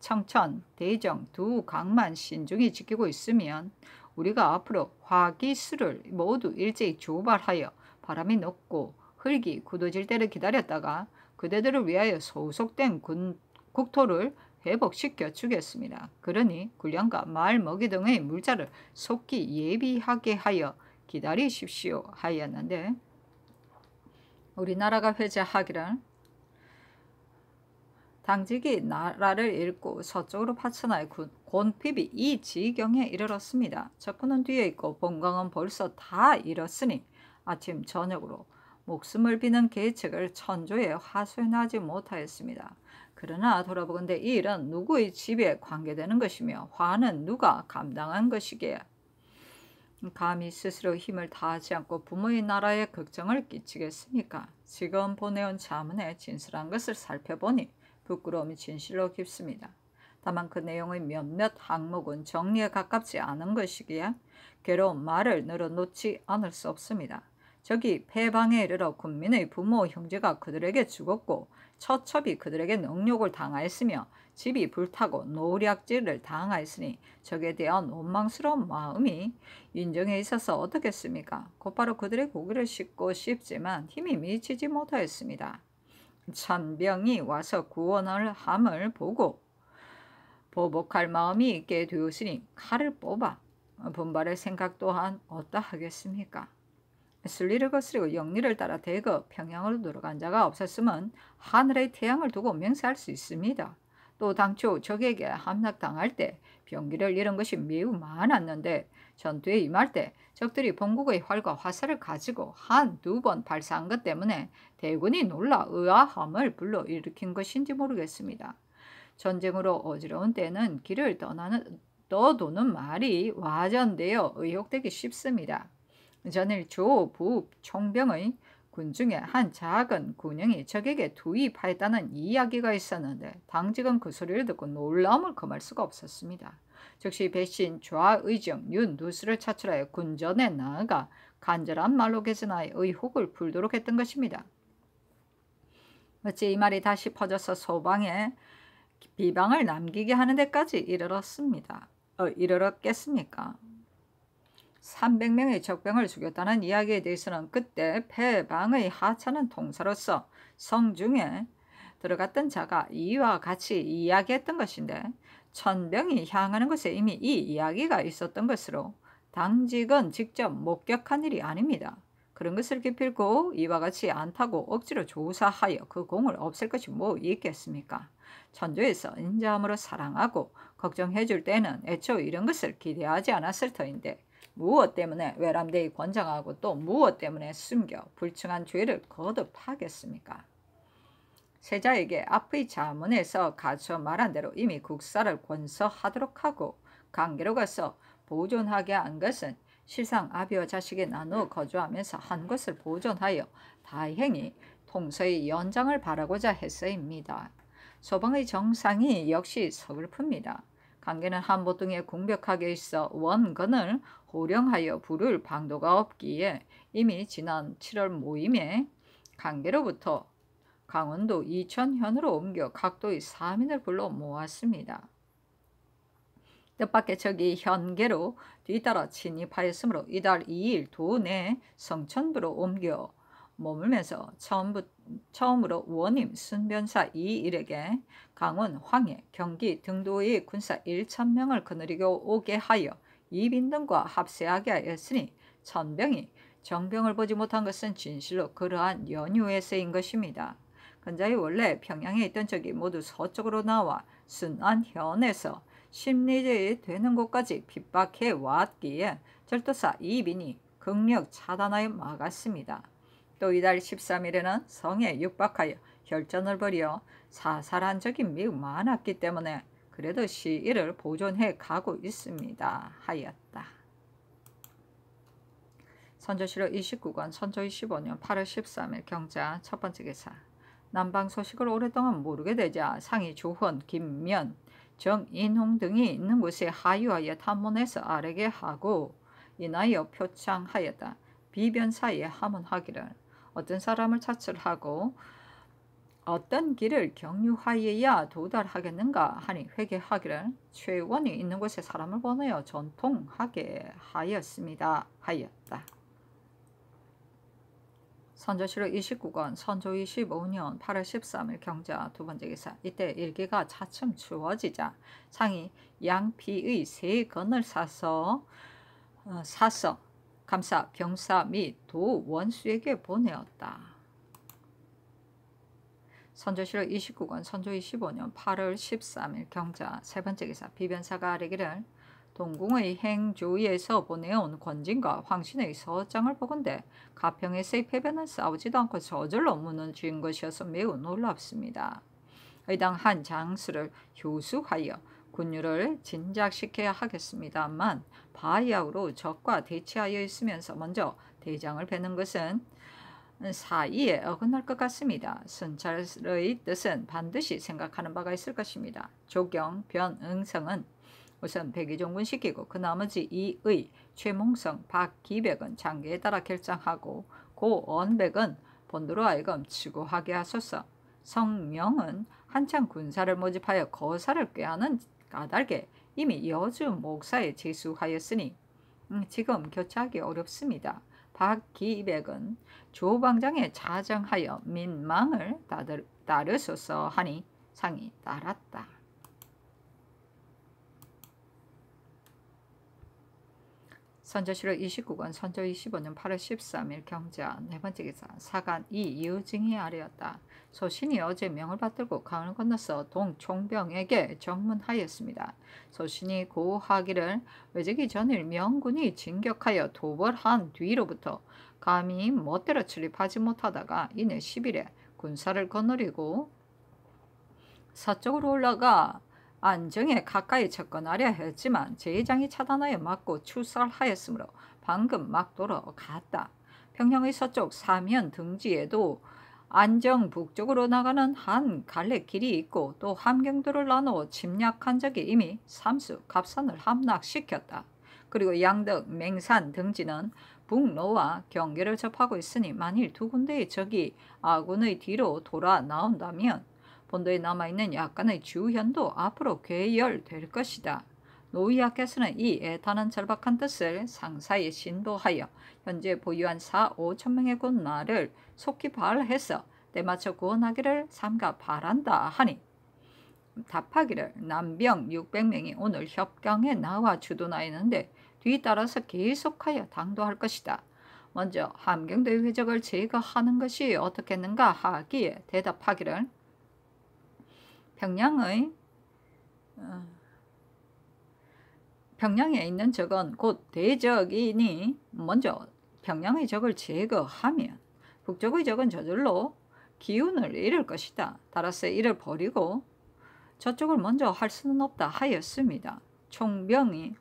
청천, 대정 두 강만 신중히 지키고 있으면 우리가 앞으로 화기수를 모두 일제히 조발하여 바람이 녹고 흙이 굳어질 때를 기다렸다가 그대들을 위하여 소속된 군 국토를 회복시켜 주겠습니다. 그러니 군량과 말, 먹이 등의 물자를 속히 예비하게 하여 기다리십시오 하였는데 우리나라가 회자하기를 당직이 나라를 잃고 서쪽으로 파천하여 곤핍이 이 지경에 이르렀습니다. 적군은 뒤에 있고 본광은 벌써 다 잃었으니 아침 저녁으로 목숨을 비는 계책을 천조에 화소연하지 못하였습니다. 그러나 돌아보건대 이 일은 누구의 집에 관계되는 것이며 화는 누가 감당한 것이기에 감히 스스로 힘을 다하지 않고 부모의 나라에 걱정을 끼치겠습니까? 지금 보내온 자문에 진술한 것을 살펴보니 부끄러움이 진실로 깊습니다. 다만 그 내용의 몇몇 항목은 정리에 가깝지 않은 것이기에 괴로운 말을 늘어놓지 않을 수 없습니다. 저기 패방에 이르러 군민의 부모 형제가 그들에게 죽었고 처첩이 그들에게 능욕을 당하였으며 집이 불타고 노략질을 당하였으니 적에 대한 원망스러운 마음이 인정에 있어서 어떻겠습니까? 곧바로 그들의 고기를 씻고 싶지만 힘이 미치지 못하였습니다. 천병이 와서 구원을 함을 보고 보복할 마음이 있게 되었으니 칼을 뽑아 분발의 생각 또한 어떠하겠습니까? 순리를 거스리고 영리를 따라 대거 평양으로 돌아간 자가 없었음은 하늘의 태양을 두고 맹세할 수 있습니다. 또 당초 적에게 함락당할 때 병기를 잃은 것이 매우 많았는데 전투에 임할 때 적들이 본국의 활과 화살을 가지고 한두 번 발사한 것 때문에 대군이 놀라 의아함을 불러일으킨 것인지 모르겠습니다. 전쟁으로 어지러운 때는 길을 떠도는 말이 와전되어 의혹되기 쉽습니다. 전일 조부 총병의 군 중에 한 작은 군영이 적에게 투입하였다는 이야기가 있었는데 당직은 그 소리를 듣고 놀라움을 금할 수가 없었습니다. 즉시 배신 좌의정 윤두수를 차출하여 군전에 나아가 간절한 말로 개선하여 의혹을 풀도록 했던 것입니다. 어찌 이 말이 다시 퍼져서 소방에 비방을 남기게 하는 데까지 이르렀습니다. 이르렀겠습니까? 300명의 적병을 죽였다는 이야기에 대해서는 그때 패방의 하찮은 통사로서 성중에 들어갔던 자가 이와 같이 이야기했던 것인데 천병이 향하는 곳에 이미 이 이야기가 있었던 것으로 당직은 직접 목격한 일이 아닙니다. 그런 것을 기필코 이와 같이 안타고 억지로 조사하여 그 공을 없앨 것이 뭐 있겠습니까? 천조에서 인자함으로 사랑하고 걱정해 줄 때는 애초 이런 것을 기대하지 않았을 터인데 무엇 때문에 외람되이 권장하고 또 무엇 때문에 숨겨 불충한 죄를 거듭하겠습니까? 세자에게 앞의 자문에서 가처 말한 대로 이미 국사를 권서하도록 하고 강계로 가서 보존하게 한 것은 실상 아비와 자식이 나누어 거주하면서 한 것을 보존하여 다행히 통서의 연장을 바라고자 했어입니다. 소방의 정상이 역시 서글픕니다. 강계는 한보등에 공벽하게 있어 원근을 호령하여 부를 방도가 없기에 이미 지난 7월 모임에 강계로부터 강원도 이천현으로 옮겨 각도의 사민을 불러 모았습니다. 뜻밖의 적이 현계로 뒤따라 진입하였으므로 이달 2일 도내 성천부로 옮겨 머물면서 처음으로 원임 순변사 이일에게 강원, 황해, 경기 등도의 군사 1,000명을 거느리고 오게 하여 이빈 등과 합세하게 하였으니 천병이 정병을 보지 못한 것은 진실로 그러한 연유에서인 것입니다. 근자의 원래 평양에 있던 적이 모두 서쪽으로 나와 순안현에서 심리제의 되는 곳까지 핍박해 왔기에 절도사 이빈이 극력 차단하여 막았습니다. 또 이달 13일에는 성에 육박하여 혈전을 벌여 사살한 적이 매우 많았기 때문에 그래도 시의를 보존해 가고 있습니다 하였다. 선조실록 29권 선조 25년 8월 13일 경자 첫 번째 기사. 남방 소식을 오랫동안 모르게 되자 상이 조헌, 김면, 정인홍 등이 있는 곳에 하유하여 탐문해서 아래게 하고 인하여 표창하였다. 비변 사이에 하문하기를 어떤 사람을 차출하고 어떤 길을 경유하여야 도달하겠는가 하니 회개하기를 최원이 있는 곳에 사람을 보내어 전통하게 하였습니다 하였다. 선조실록 29권 선조 25년 8월 13일 경자 두 번째 기사. 이때 일기가 차츰 추워지자 상이 양피의 세 건을 사서 감사, 병사 및 도 원수에게 보내었다. 선조실록 29권 선조 25년 8월 13일 경자 세 번째 기사. 비변사가 아뢰기를 동궁의 행조에서 보내온 권진과 황신의 서장을 보건대 가평에서의 패배는 싸우지도 않고 저절로 무너진 것이어서 매우 놀랍습니다. 의당 한 장수를 효수하여 군율을 진작시켜야 하겠습니다만 바야흐로 적과 대치하여 있으면서 먼저 대장을 베는 것은 사이에 어긋날 것 같습니다. 순찰의 뜻은 반드시 생각하는 바가 있을 것입니다. 조경, 변, 응성은 우선 백의종군 시키고 그 나머지 이의, 최몽성, 박기백은 장계에 따라 결정하고 고언백은 본도로 하여금 치고하게 하소서. 성명은 한창 군사를 모집하여 거사를 꾀하는 까닭에 이미 여주 목사에 제수하였으니 지금 교체하기 어렵습니다. 박기백은 조방장에 자정하여 민망을 따르소서 하니 상이 따랐다. 선조실록 29권 선조 25년 8월 13일 경자 네 번째 기사. 사간 이유증이 아뢰었다. 소신이 어제 명을 받들고 강을 건너서 동총병에게 정문하였습니다. 소신이 고하기를 외적이 전일 명군이 진격하여 도벌한 뒤로부터 감히 멋대로 출입하지 못하다가 이내 10일에 군사를 거느리고 서쪽으로 올라가 안정에 가까이 접근하려 했지만 제장이 차단하여 막고 추살하였으므로 방금 막 돌아갔다. 평양의 서쪽 사면 등지에도 안정 북쪽으로 나가는 한 갈래 길이 있고 또 함경도를 나누어 침략한 적이 이미 삼수, 갑산을 함락시켰다. 그리고 양덕, 맹산 등지는 북로와 경계를 접하고 있으니 만일 두 군데의 적이 아군의 뒤로 돌아 나온다면 본도에 남아있는 약간의 주현도 앞으로 괴열될 것이다. 노이하께서는 이 애타는 절박한 뜻을 상사에 신도하여 현재 보유한 4~5천명의 군마를 속히 발해서 때맞춰 구원하기를 삼가 바란다 하니 답하기를 남병 600명이 오늘 협경에 나와 주둔하였는데 뒤따라서 계속하여 당도할 것이다. 먼저 함경도의 회적을 제거하는 것이 어떻겠는가 하기에 대답하기를 평양에 있는 적은 곧 대적이니 먼저 평양의 적을 제거하면 북쪽의 적은 저절로 기운을 잃을 것이다. 따라서 이를 버리고 저쪽을 먼저 할 수는 없다 하였습니다. 총병이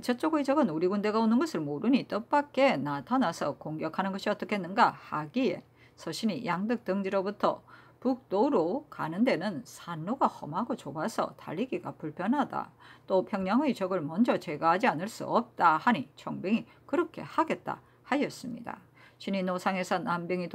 저쪽의 적은 우리 군대가 오는 것을 모르니 뜻밖에 나타나서 공격하는 것이 어떻겠는가 하기에 서신이 양덕등지로부터 북도로 가는 데는 산로가 험하고 좁아서 달리기가 불편하다. 또 평양의 적을 먼저 제거하지 않을 수 없다 하니 청병이 그렇게 하겠다 하였습니다. 신이 노상에서 남병이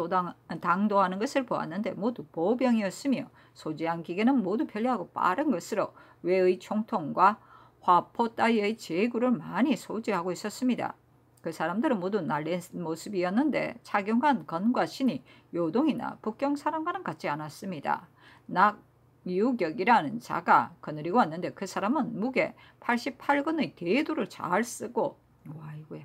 당도하는 것을 보았는데 모두 보병이었으며 소지한 기계는 모두 편리하고 빠른 것으로 외의 총통과 화포 따위의 제구를 많이 소지하고 있었습니다. 그 사람들은 모두 날린 모습이었는데 착용한 건과 신이 요동이나 북경 사람과는 같지 않았습니다. 낙유격이라는 자가 거느리고 왔는데 그 사람은 무게 88근의 대두를 잘 쓰고 와이구야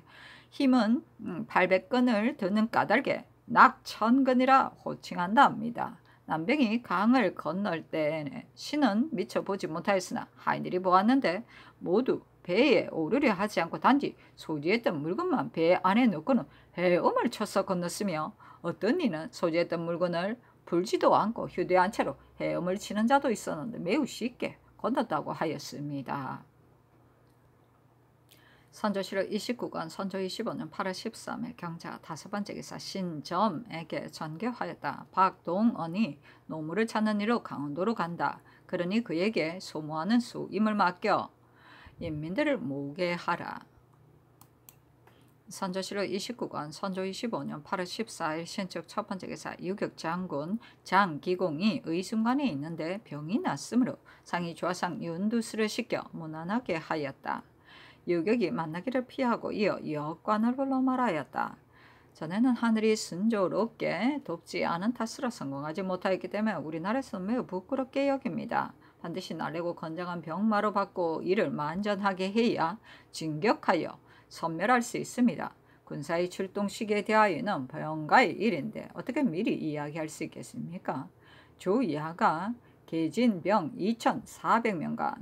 힘은 800근을 드는 까닭에 낙천근이라 호칭한다 합니다. 남병이 강을 건널 때 신은 미처 보지 못하였으나 하인들이 보았는데 모두 배에 오르려 하지 않고 단지 소지했던 물건만 배 안에 넣고는 헤엄을 쳐서 건넜으며 어떤 이는 소지했던 물건을 불지도 않고 휴대한 채로 헤엄을 치는 자도 있었는데 매우 쉽게 건넜다고 하였습니다. 선조실록 29권 선조 25년 8월 13일 경자 다섯 번째 기사 신점에게 전개하였다. 박동언이 노무를 찾는 일로 강원도로 간다. 그러니 그에게 소모하는 수임을 맡겨 인민들을 모으게 하라. 선조실록 29권 선조 25년 8월 14일 신축 첫 번째 기사 유격장군 장기공이 의순관에 있는데 병이 났으므로 상이 좌상 윤두수를 시켜 무난하게 하였다. 유격이 만나기를 피하고 이어 역관을 불러 말하였다. 전에는 하늘이 순조롭게 돕지 않은 탓으로 성공하지 못하였기 때문에 우리나라에서는 매우 부끄럽게 여깁니다. 반드시 날래고 건장한 병마로 받고 이를 만전하게 해야 진격하여 섬멸할 수 있습니다. 군사의 출동 시기에 대하여는 병가의 일인데 어떻게 미리 이야기할 수 있겠습니까? 조야가 계진병 2,400명과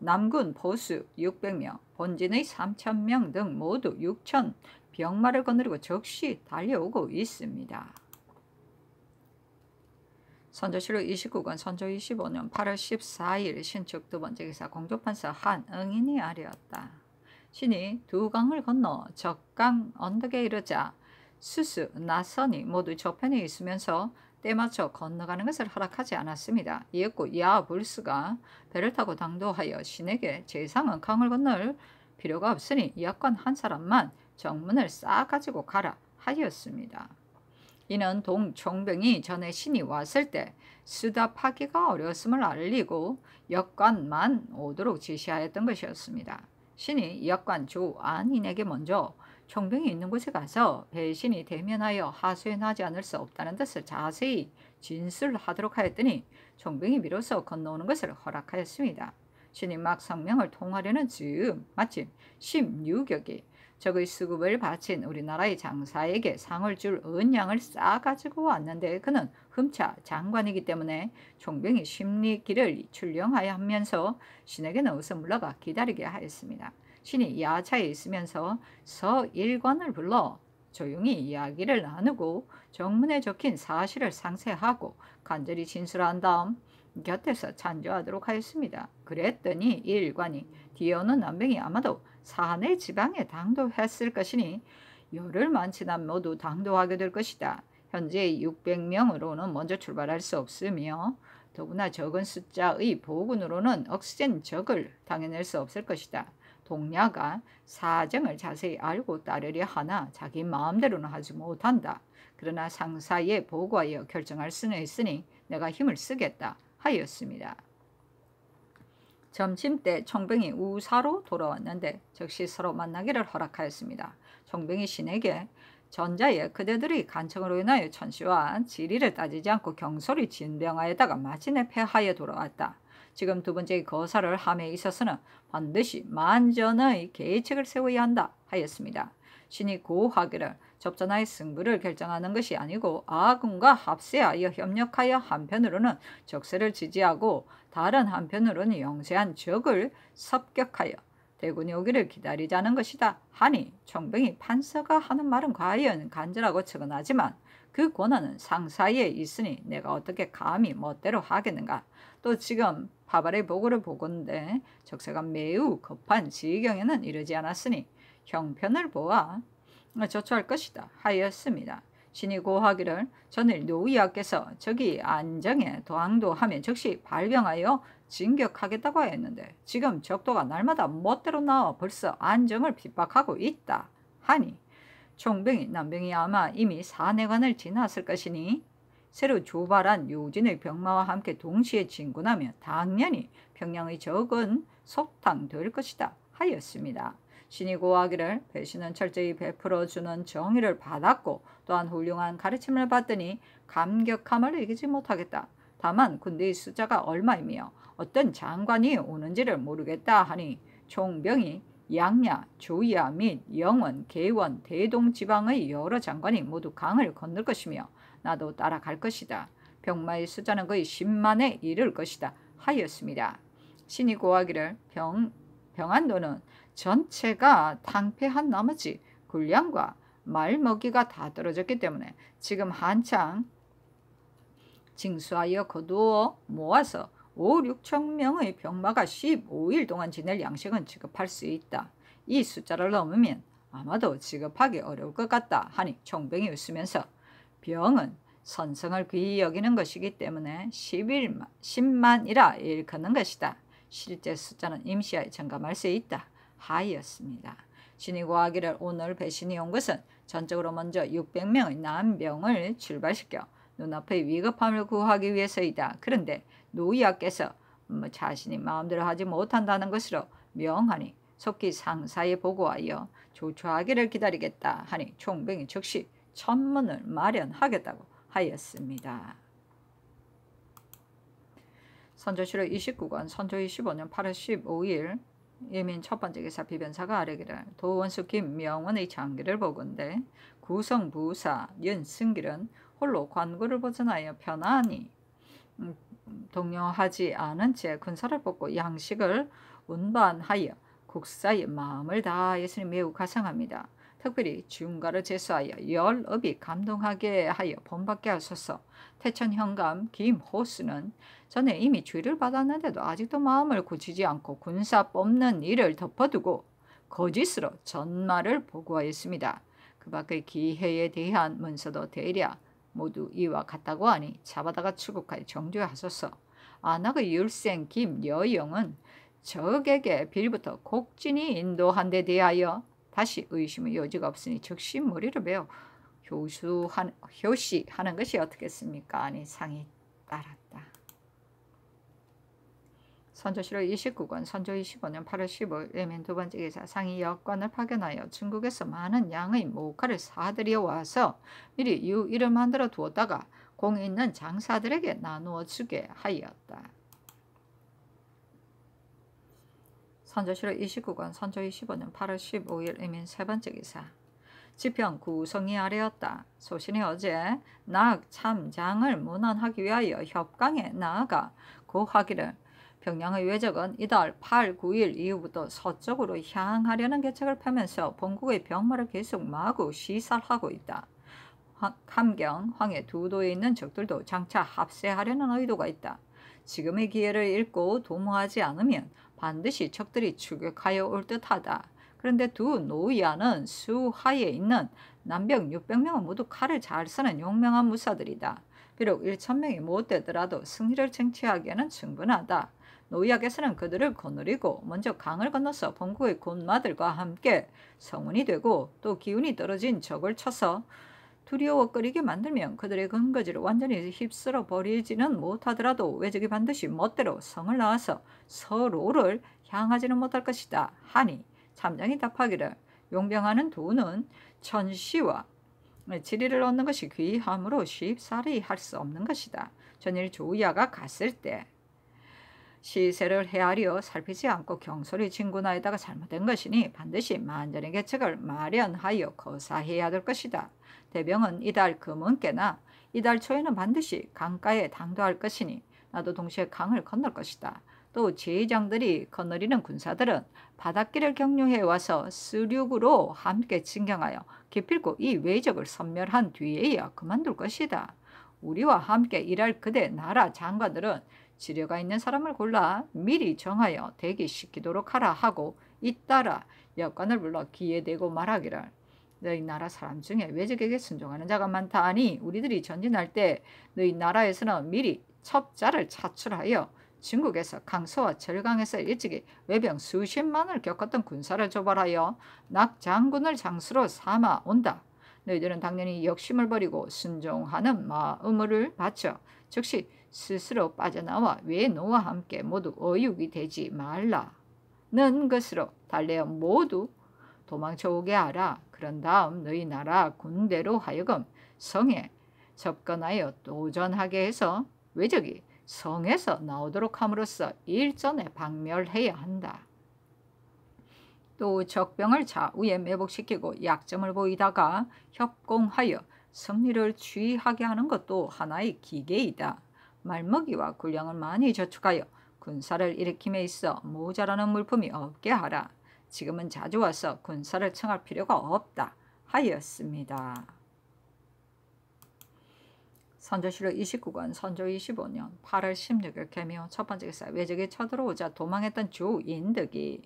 남군 보수 600명, 본진의 3,000명 등 모두 6,000 병마를 거느리고 적시 달려오고 있습니다. 선조실록 29권 선조 25년 8월 14일 신축 두 번째 기사 공조판사 한응인이 아뢰었다. 신이 두 강을 건너 적강 언덕에 이르자 수수, 나선이 모두 저편에 있으면서 때맞춰 건너가는 것을 허락하지 않았습니다. 이윽고 야불수가 배를 타고 당도하여 신에게 제상은 강을 건널 필요가 없으니 약관 한 사람만 정문을 싹 가지고 가라 하였습니다. 이는 동총병이 전에 신이 왔을 때 수답하기가 어려웠음을 알리고 역관만 오도록 지시하였던 것이었습니다. 신이 역관 조안인에게 먼저 총병이 있는 곳에 가서 배신이 대면하여 하소연하지 않을 수 없다는 뜻을 자세히 진술하도록 하였더니 총병이 비로소 건너오는 것을 허락하였습니다. 신이 막 성명을 통하려는 즈음 마침 16격이 적의 수급을 바친 우리나라의 장사에게 상을 줄 은양을 싸가지고 왔는데 그는 흠차 장관이기 때문에 총병이 심리기를 출령하여 하면서 신에게는 어서 물러가 기다리게 하였습니다. 신이 야차에 있으면서 서일관을 불러 조용히 이야기를 나누고 정문에 적힌 사실을 상세하고 간절히 진술한 다음 곁에서 찬조하도록 하였습니다. 그랬더니 일관이 뒤어오는 남병이 아마도 사내 지방에 당도했을 것이니 열흘만 지난 모두 당도하게 될 것이다. 현재 600명으로는 먼저 출발할 수 없으며 더구나 적은 숫자의 보군으로는 억센 적을 당해낼 수 없을 것이다. 동야가 사정을 자세히 알고 따르려 하나 자기 마음대로는 하지 못한다. 그러나 상사에 보고하여 결정할 수는 있으니 내가 힘을 쓰겠다 하였습니다. 점심때 총병이 우사로 돌아왔는데 즉시 서로 만나기를 허락하였습니다. 총병이 신에게 전자에 그대들이 간청으로 인하여 천시와 지리를 따지지 않고 경솔히 진병하였다가 마침내 패하여 돌아왔다. 지금 두 번째 거사를 함에 있어서는 반드시 만전의 계책을 세워야 한다 하였습니다. 신이 고하기를 접전하의 승부를 결정하는 것이 아니고 아군과 합세하여 협력하여 한편으로는 적세를 지지하고 다른 한편으로는 영세한 적을 섭격하여 대군이 오기를 기다리자는 것이다 하니 총병이 판서가 하는 말은 과연 간절하고 측은하지만 그 권한은 상사에 있으니 내가 어떻게 감히 멋대로 하겠는가. 또 지금 파발의 보고를 보건대 적세가 매우 급한 지경에는 이르지 않았으니 형편을 보아 저초할 것이다 하였습니다. 신이 고하기를 전일 노이하께서 저기 안정에 도항도하면 즉시 발병하여 진격하겠다고 했는데 지금 적도가 날마다 멋대로 나와 벌써 안정을 핍박하고 있다 하니 총병이 남병이 아마 이미 사내관을 지났을 것이니 새로 조발한 요진의 병마와 함께 동시에 진군하면 당연히 평양의 적은 소탕될 것이다 하였습니다. 신이 고하기를 배신은 철저히 베풀어주는 정의를 받았고 또한 훌륭한 가르침을 받더니 감격함을 이기지 못하겠다. 다만 군대의 숫자가 얼마이며 어떤 장관이 오는지를 모르겠다 하니 총병이 양야, 조야 및 영원, 계원, 대동 지방의 여러 장관이 모두 강을 건널 것이며 나도 따라갈 것이다. 병마의 숫자는 거의 10만에 이를 것이다 하였습니다. 신이 고하기를 평안도는 전체가 탕패한 나머지 군량과 말먹이가 다 떨어졌기 때문에 지금 한창 징수하여 거두어 모아서 5,6천명의 병마가 15일 동안 지낼 양식은 지급할 수 있다. 이 숫자를 넘으면 아마도 지급하기 어려울 것 같다 하니 총병이 웃으면서 병은 선성을 귀히 여기는 것이기 때문에 10만이라 일컫는 것이다. 실제 숫자는 임시하에 점검할 수 있다 하였습니다. 신이 고하기를 오늘 배신이 온 것은 전적으로 먼저 600명의 남병을 출발시켜 눈앞의 위급함을 구하기 위해서이다. 그런데 노이아께서 자신이 마음대로 하지 못한다는 것으로 명하니 속히 상사에 보고하여 조처하기를 기다리겠다 하니 총병이 즉시 천문을 마련하겠다고 하였습니다. 선조실록 29권 선조 25년 8월 15일 예민 첫 번째 기사 비변사가 아뢰기를 도원수 김명원의 장기를 보건대 구성부사 윤승길은 홀로 관구를 보존하여 편안히 동요하지 않은 채 군사를 뽑고 양식을 운반하여 국사의 마음을 다하였으니 매우 가상합니다. 특별히 중가를 제수하여 열업이 감동하게 하여 본받게 하소서. 태천 현감 김호수는 전에 이미 죄를 받았는데도 아직도 마음을 고치지 않고 군사 뽑는 일을 덮어두고 거짓으로 전말을 보고하였습니다. 그 밖의 기회에 대한 문서도 대략 모두 이와 같다고 하니 잡아다가 추국하여 정죄하소서. 안학의 율생 김여영은 적에게 빌부터 곡진이 인도한 데 대하여 다시 의심의 여지가 없으니 즉시 머리를 베어 효시하는 것이 어떻겠습니까? 아니 상이 따랐다. 선조실록 29권 선조 25년 8월 15일 외면 두 번째 기사 상이 역관을 파견하여 중국에서 많은 양의 모카를 사들여 와서 미리 유일을 만들어 두었다가 공이 있는 장사들에게 나누어 주게 하였다. 선조실록 29권 선조 25년 8월 15일 의민 세 번째 기사 지평 구성이 아래였다. 소신이 어제 낙 참장을 문안하기 위하여 협강에 나아가 고하기를 평양의 외적은 이달 8, 9일 이후부터 서쪽으로 향하려는 계책을 펴면서 본국의 병마를 계속 마구 시살하고 있다. 함경, 황해 두 도에 있는 적들도 장차 합세하려는 의도가 있다. 지금의 기회를 잃고 도모하지 않으면 반드시 적들이 추격하여 올 듯하다. 그런데 두 노이아는 수하에 있는 남병 600명은 모두 칼을 잘 쓰는 용맹한 무사들이다. 비록 1,000명이 못되더라도 승리를 쟁취하기에는 충분하다. 노이아께서는 그들을 거느리고 먼저 강을 건너서 본국의 군마들과 함께 성운이 되고 또 기운이 떨어진 적을 쳐서 두려워거리게 만들면 그들의 근거지를 완전히 휩쓸어 버리지는 못하더라도 외적이 반드시 멋대로 성을 나와서 서로를 향하지는 못할 것이다 하니 참장이 답하기를 용병하는 도는 천시와 지리를 얻는 것이 귀함으로 쉽사리 할 수 없는 것이다. 전일 조야가 갔을 때 시세를 헤아려 살피지 않고 경솔히 진군하에다가 잘못된 것이니 반드시 만전의 계책을 마련하여 거사해야 될 것이다. 대병은 이달 금은께나 이달 초에는 반드시 강가에 당도할 것이니 나도 동시에 강을 건널 것이다. 또 제장들이 거느리는 군사들은 바닷길을 경유해 와서 수륙으로 함께 진경하여 기필코 이 외적을 섬멸한 뒤에야 그만둘 것이다. 우리와 함께 일할 그대 나라 장관들은 지려가 있는 사람을 골라 미리 정하여 대기시키도록 하라 하고 잇따라 역관을 불러 기에 대고 말하기를 너희 나라 사람 중에 외적에게 순종하는 자가 많다 하니 우리들이 전진할 때 너희 나라에서는 미리 첩자를 차출하여 중국에서 강서와 절강에서 일찍이 외병 수십만을 겪었던 군사를 조발하여 낙장군을 장수로 삼아 온다. 너희들은 당연히 역심을 버리고 순종하는 마음을 바쳐 즉시 스스로 빠져나와 외노와 함께 모두 어육이 되지 말라는 것으로 달래어 모두 도망쳐오게 하라. 그런 다음 너희 나라 군대로 하여금 성에 접근하여 도전하게 해서 외적이 성에서 나오도록 함으로써 일전에 박멸해야 한다. 또 적병을 좌우에 매복시키고 약점을 보이다가 협공하여 승리를 취하게 하는 것도 하나의 기계이다. 말먹이와 군량을 많이 저축하여 군사를 일으킴에 있어 모자라는 물품이 없게 하라. 지금은 자주 와서 군사를 청할 필요가 없다 하였습니다. 선조실록 29권 선조 25년 8월 16일 계묘 첫 번째 기사. 외적이 쳐들어오자 도망했던 주인덕이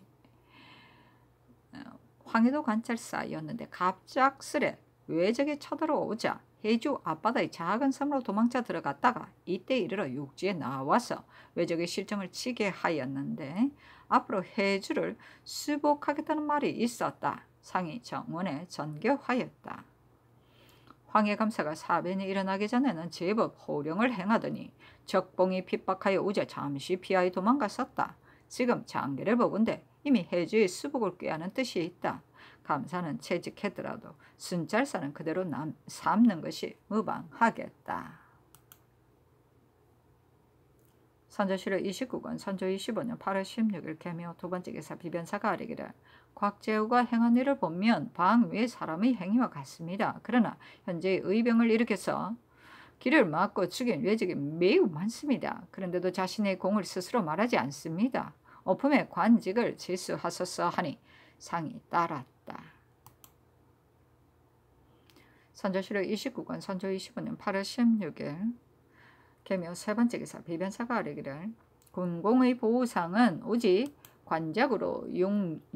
황해도 관찰사였는데 갑작스레 외적이 쳐들어오자 해주 앞바다의 작은 섬으로 도망쳐 들어갔다가 이때 이르러 육지에 나와서 외적의 실정을 치게 하였는데 앞으로 해주를 수복하겠다는 말이 있었다. 상이 정운에 전교하였다. 황해감사가 사변이 일어나기 전에는 제법 호령을 행하더니 적봉이 핍박하여 오자 잠시 피하여 도망갔었다. 지금 장계를 보건대 이미 해주의 수복을 꾀하는 뜻이 있다. 감사는 채직했더라도 순찰사는 그대로 삼는 것이 무방하겠다. 선조실록 29권 선조 25년 8월 16일 계묘 두 번째 기사. 비변사가 아뢰기를 곽재우가 행한 일을 보면 방위의 사람의 행위와 같습니다. 그러나 현재의 의병을 일으켜서 길을 막고 죽인 외적이 매우 많습니다. 그런데도 자신의 공을 스스로 말하지 않습니다. 오품의 관직을 제수하소서 하니 상이 따랐다. 선조실록 29권 선조 25년 8월 16일 계묘 세 번째 기사. 비변사가 아뢰기를 군공의 보상은 오직 관작으로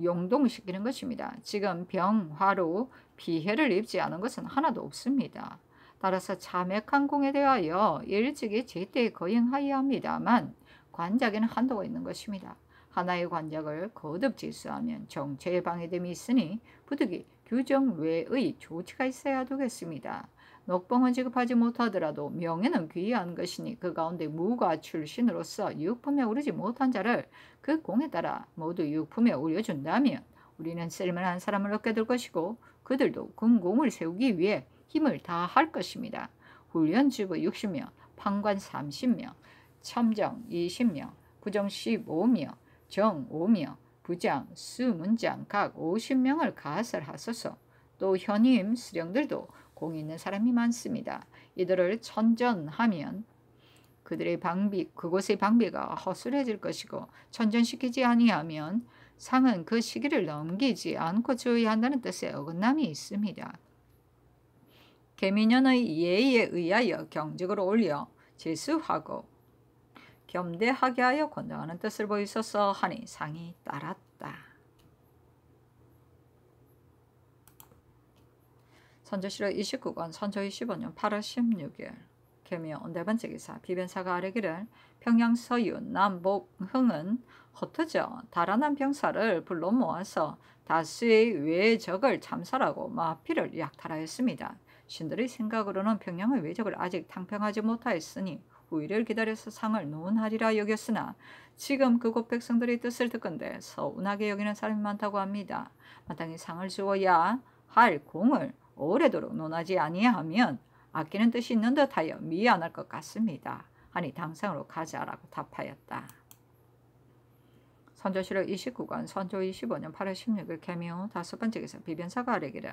용동시키는 것입니다. 지금 병화로 피해를 입지 않은 것은 하나도 없습니다. 따라서 참액한 공에 대하여 일찍이 제때 거행하여야 합니다만 관작에는 한도가 있는 것입니다. 하나의 관작을 거듭 질수하면 정체의 방해됨이 있으니 부득이 규정 외의 조치가 있어야 되겠습니다. 녹봉은 지급하지 못하더라도 명예는 귀한 것이니 그 가운데 무가 출신으로서 육품에 오르지 못한 자를 그 공에 따라 모두 육품에 올려준다면 우리는 쓸만한 사람을 얻게 될 것이고 그들도 군공을 세우기 위해 힘을 다할 것입니다. 훈련주부 60명, 판관 30명, 첨정 20명, 부정 15명, 정 5명, 부장, 수문장 각 50명을 가설하소서. 또 현임 수령들도 공이 있는 사람이 많습니다. 이들을 천전하면 그들의 방비, 그곳의 방비가 허술해질 것이고 천전시키지 아니하면 상은 그 시기를 넘기지 않고 주의한다는 뜻의 어긋남이 있습니다. 계민연의 예의에 의하여 경직으로 올려 제수하고 겸대하게 하여 권장하는 뜻을 보이소서 하니 상이 따랐다. 선조실록 29권 선조 25년 8월 16일 계묘 네 번째 기사. 비변사가 아뢰기를 평양 서유 남복흥은 흩어져 달아난 병사를 불러 모아서 다수의 외적을 참살하고 마피를 약탈하였습니다. 신들의 생각으로는 평양의 외적을 아직 탕평하지 못하였으니 후일을 기다려서 상을 논하리라 여겼으나 지금 그곳 백성들의 뜻을 듣건대 서운하게 여기는 사람이 많다고 합니다. 마땅히 상을 주어야 할 공을 오래도록 논하지 아니하면 아끼는 뜻이 있는 듯하여 미안할 것 같습니다. 하니 당상으로 가자라고 답하였다. 선조실록 29권 선조 25년 8월 16일 계묘 다섯 번째 기사. 비변사가 아뢰기를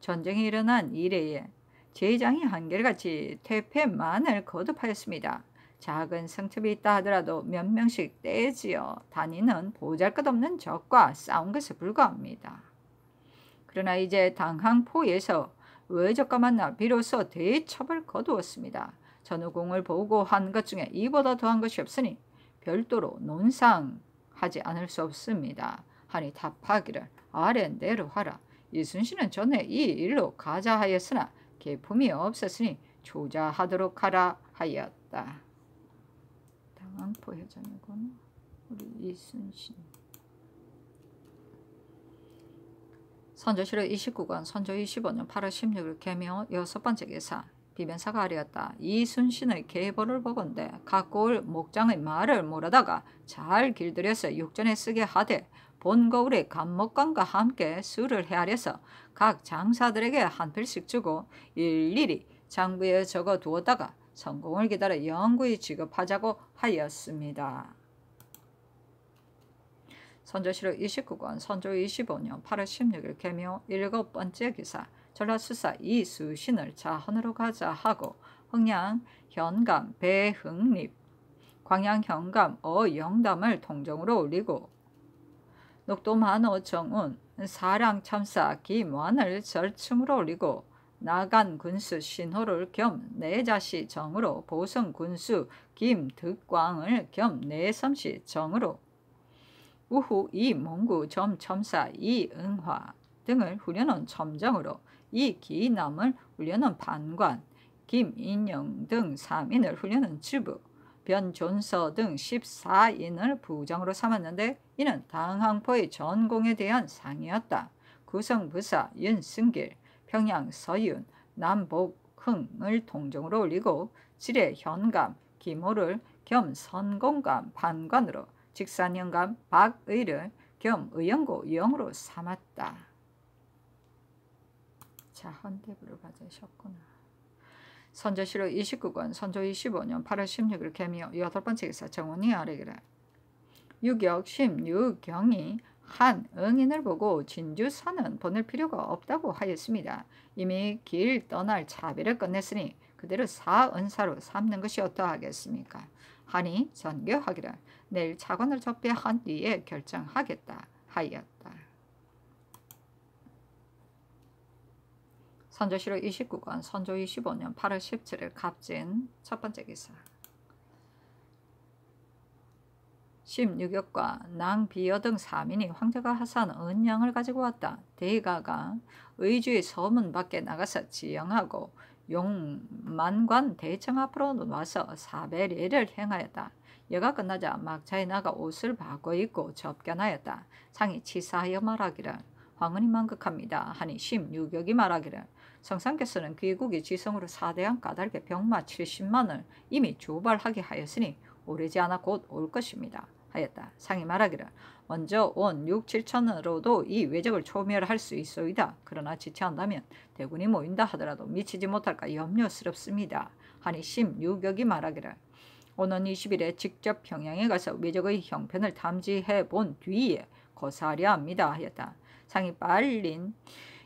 전쟁이 일어난 이래에 제장이 한결같이 퇴폐만을 거듭하였습니다. 작은 승첩이 있다 하더라도 몇 명씩 떼지어 다니는 보잘것없는 적과 싸운 것에 불과합니다. 그러나 이제 당항포에서 외적과 만나 비로소 대첩을 거두었습니다. 전후공을 보고한 것 중에 이보다 더한 것이 없으니 별도로 논상하지 않을 수 없습니다. 하니 답하기를 아랫대로 하라. 이순신은 전에 이 일로 가자하였으나 개품이 없었으니 조자하도록 하라 하였다. 당항포 회장이군. 우리 이순신. 선조실록 29권 선조 25년 8월 16일 계묘 여섯 번째 기사. 비변사가 하려었다. 이순신의 계보를 보건대 갖고 올 목장의 말을 모르다가 잘 길들여서 육전에 쓰게 하되 본거울의 감목관과 함께 수를 헤아려서 각 장사들에게 한 필씩 주고 일일이 장부에 적어 두었다가 성공을 기다려 영구히 지급하자고 하였습니다. 선조실록 29권 선조 25년 8월 16일 계묘 일곱 번째 기사. 전라수사 이순신을 자헌으로 가자 하고 흥양 현감 배흥립, 광양 현감 어영담을 통정으로 올리고 녹도 만호 정운, 사랑 참사 김완을 절충으로 올리고 나간 군수 신호를 겸 내자시 정으로 보성 군수 김득광을 겸 내섬시 정으로 우후 이몽구 점첨사 이응화 등을 후려는 점정으로 이기남을 훈련은 반관, 김인영 등 3인을 훈련은 주부, 변존서 등 14인을 부정으로 삼았는데 이는 당항포의 전공에 대한 상이었다. 구성부사 윤승길, 평양 서윤, 남복 흥을 동정으로 올리고 지뢰 현감 김호를 겸 선공감 반관으로 직산현감 박의를 겸 의영고 영으로 삼았다. 자헌대부를 받으셨구나. 선조실록 29권 선조 25년 8월 16일 계묘 8번째 기사. 정운이 아뢰기를 유격 16경이 한응인을 보고 진주산은 보낼 필요가 없다고 하였습니다. 이미 길 떠날 차비를 끝냈으니 그대로 사은사로 삼는 것이 어떠하겠습니까? 하니 전교하기를 내일 차관을 접대한 뒤에 결정하겠다 하였다. 선조실록 29권 선조 25년 8월 17일 갑진 첫 번째 기사. 16역과 낭비여 등 3인이 황제가 하사한 은양을 가지고 왔다. 대가가 의주의 서문 밖에 나가서 지영하고 용만관 대청 앞으로 와서 사배례를 행하였다. 여가 끝나자 막차에 나가 옷을 바꿔 입고 접견하였다. 상이 치사하여 말하기를 황은이 망극합니다 하니 16역이 말하기를 성상께서는 귀국이 지성으로 사대한 까닭에 병마 70만을 이미 조발하게 하였으니 오래지 않아 곧 올 것입니다 하였다. 상이 말하기를 먼저 온 6,7천으로도 이 외적을 초멸할 수 있소이다. 그러나 지체한다면 대군이 모인다 하더라도 미치지 못할까 염려스럽습니다 하니 16역이 말하기를 오는 20일에 직접 평양에 가서 외적의 형편을 탐지해 본 뒤에 거사하려 합니다 하였다. 상이 빨린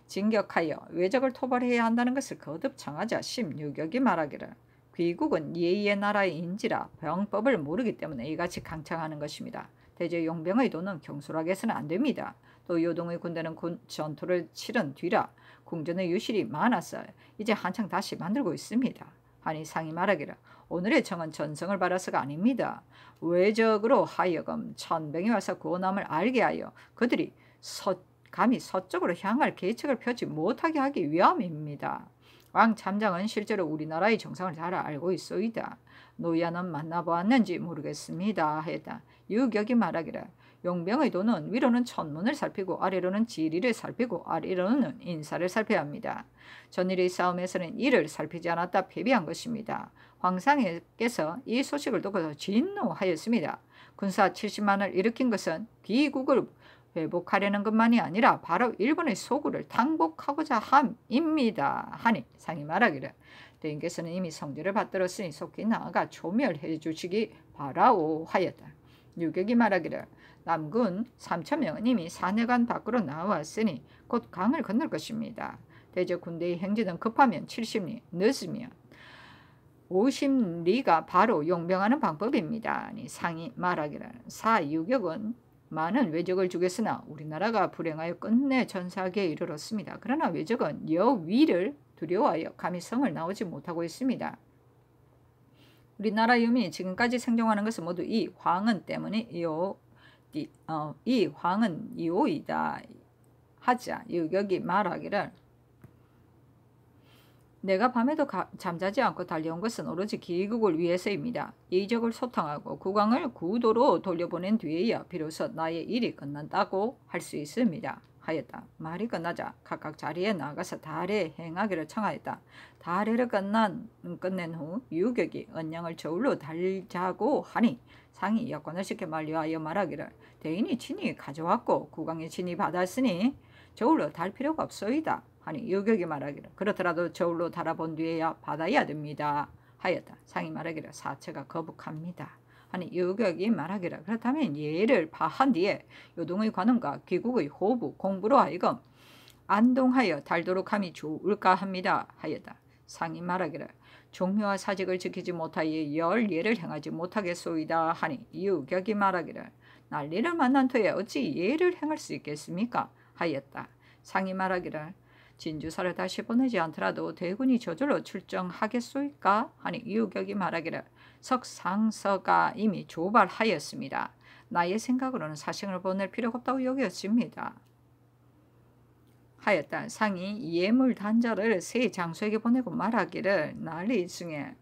진격하여 외적을 토벌해야 한다는 것을 거듭 청하자 16역이 말하기를 귀국은 예의의 나라인지라 병법을 모르기 때문에 이같이 강청하는 것입니다. 대저 용병의 도는 경솔하게 해서는 안됩니다. 또 요동의 군대는 전투를 치른 뒤라 궁전의 유실이 많았어요. 이제 한창 다시 만들고 있습니다. 하니 상이 말하기를 오늘의 청은 전성을 바라서가 아닙니다. 외적으로 하여금 천병이 와서 고남을 알게 하여 그들이 감히 서쪽으로 향할 계책을 펴지 못하게 하기 위함입니다. 왕 참장은 실제로 우리나라의 정상을 잘 알고 있소이다. 노야는 만나보았는지 모르겠습니다 하였다. 유격이 말하기를 용병의 도는 위로는 천문을 살피고 아래로는 지리를 살피고 아래로는 인사를 살펴야 합니다. 전일의 싸움에서는 이를 살피지 않았다 패배한 것입니다. 황상께서 이 소식을 듣고서 진노하였습니다. 군사 70만을 일으킨 것은 귀국을 회복하려는 것만이 아니라 바로 일본의 소굴을 탕복하고자 함입니다 하니 상이 말하기를 대인께서는 이미 성질을 받들었으니 속히 나아가 조멸해 주시기 바라오 하였다. 유격이 말하기를 남군 3,000명은 이미 산해관 밖으로 나왔으니 곧 강을 건널 것입니다. 대저 군대의 행진은 급하면 70리 늦으면 50리가 바로 용병하는 방법입니다 하니 상이 말하기를 사유격은 많은 외적을 죽였으나 우리나라가 불행하여 끝내 전사하기에 이르렀습니다. 그러나 외적은 여위를 두려워하여 감히 성을 나오지 못하고 있습니다. 우리나라 유민이 지금까지 생존하는 것은 모두 이 황은 때문이요. 이 황은 이오이다 하자. 유격이 말하기를 내가 밤에도 잠자지 않고 달려온 것은 오로지 기국을 위해서입니다. 이적을 소탕하고 국왕을 구도로 돌려보낸 뒤에야 비로소 나의 일이 끝난다고 할 수 있습니다. 하였다. 말이 끝나자 각각 자리에 나가서 달에 행하기를 청하였다. 달해를 끝낸 후 유격이 언양을 저울로 달자고 하니 상이 여권을 시켜 만류하여 말하기를 대인이 친히 가져왔고 국왕이 친히 받았으니 저울로 달 필요가 없소이다. 하니 유격이 말하기를 그렇더라도 저울로 달아본 뒤에야 받아야 됩니다. 하였다. 상이 말하기를 사체가 거북합니다. 하니 유격이 말하기를 그렇다면 예를 파한 뒤에 요동의 관원과 귀국의 호부 공부로 하여금 안동하여 달도록 함이 좋을까 합니다. 하였다. 상이 말하기를 종묘와 사직을 지키지 못하여 열 예를 행하지 못하겠소이다. 하니 유격이 말하기를 난리를 만난 터에 어찌 예를 행할 수 있겠습니까? 하였다. 상이 말하기를 진주사를 다시 보내지 않더라도 대군이 저절로 출정하겠소이까? 하니 유격이 말하기를 석상서가 이미 조발하였습니다. 나의 생각으로는 사신을 보낼 필요가 없다고 여겼습니다. 하였다. 상이 예물 단자를 세 장수에게 보내고 말하기를 난리 중에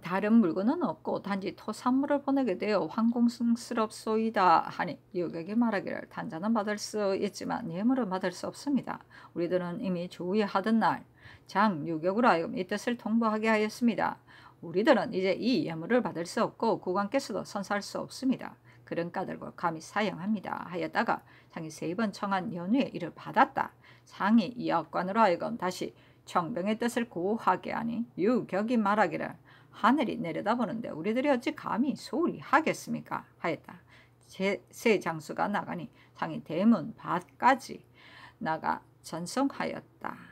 다른 물건은 없고 단지 토산물을 보내게 되어 황공스럽소이다. 하니 유격이 말하기를 단자는 받을 수 있지만 예물은 받을 수 없습니다. 우리들은 이미 조의하던 날 장 유격으로 하여금 이 뜻을 통보하게 하였습니다. 우리들은 이제 이 예물을 받을 수 없고 국왕께서도 선사할 수 없습니다. 그런 까닭을 감히 사양합니다. 하였다가 상이 세 번 청한 연후에 이를 받았다. 상이 이악관으로 하여금 다시 청병의 뜻을 고하게 하니 유격이 말하기를 하늘이 내려다보는데 우리들이 어찌 감히 소홀히 하겠습니까? 하였다. 세 장수가 나가니 상이 대문 밭까지 나가 전송하였다.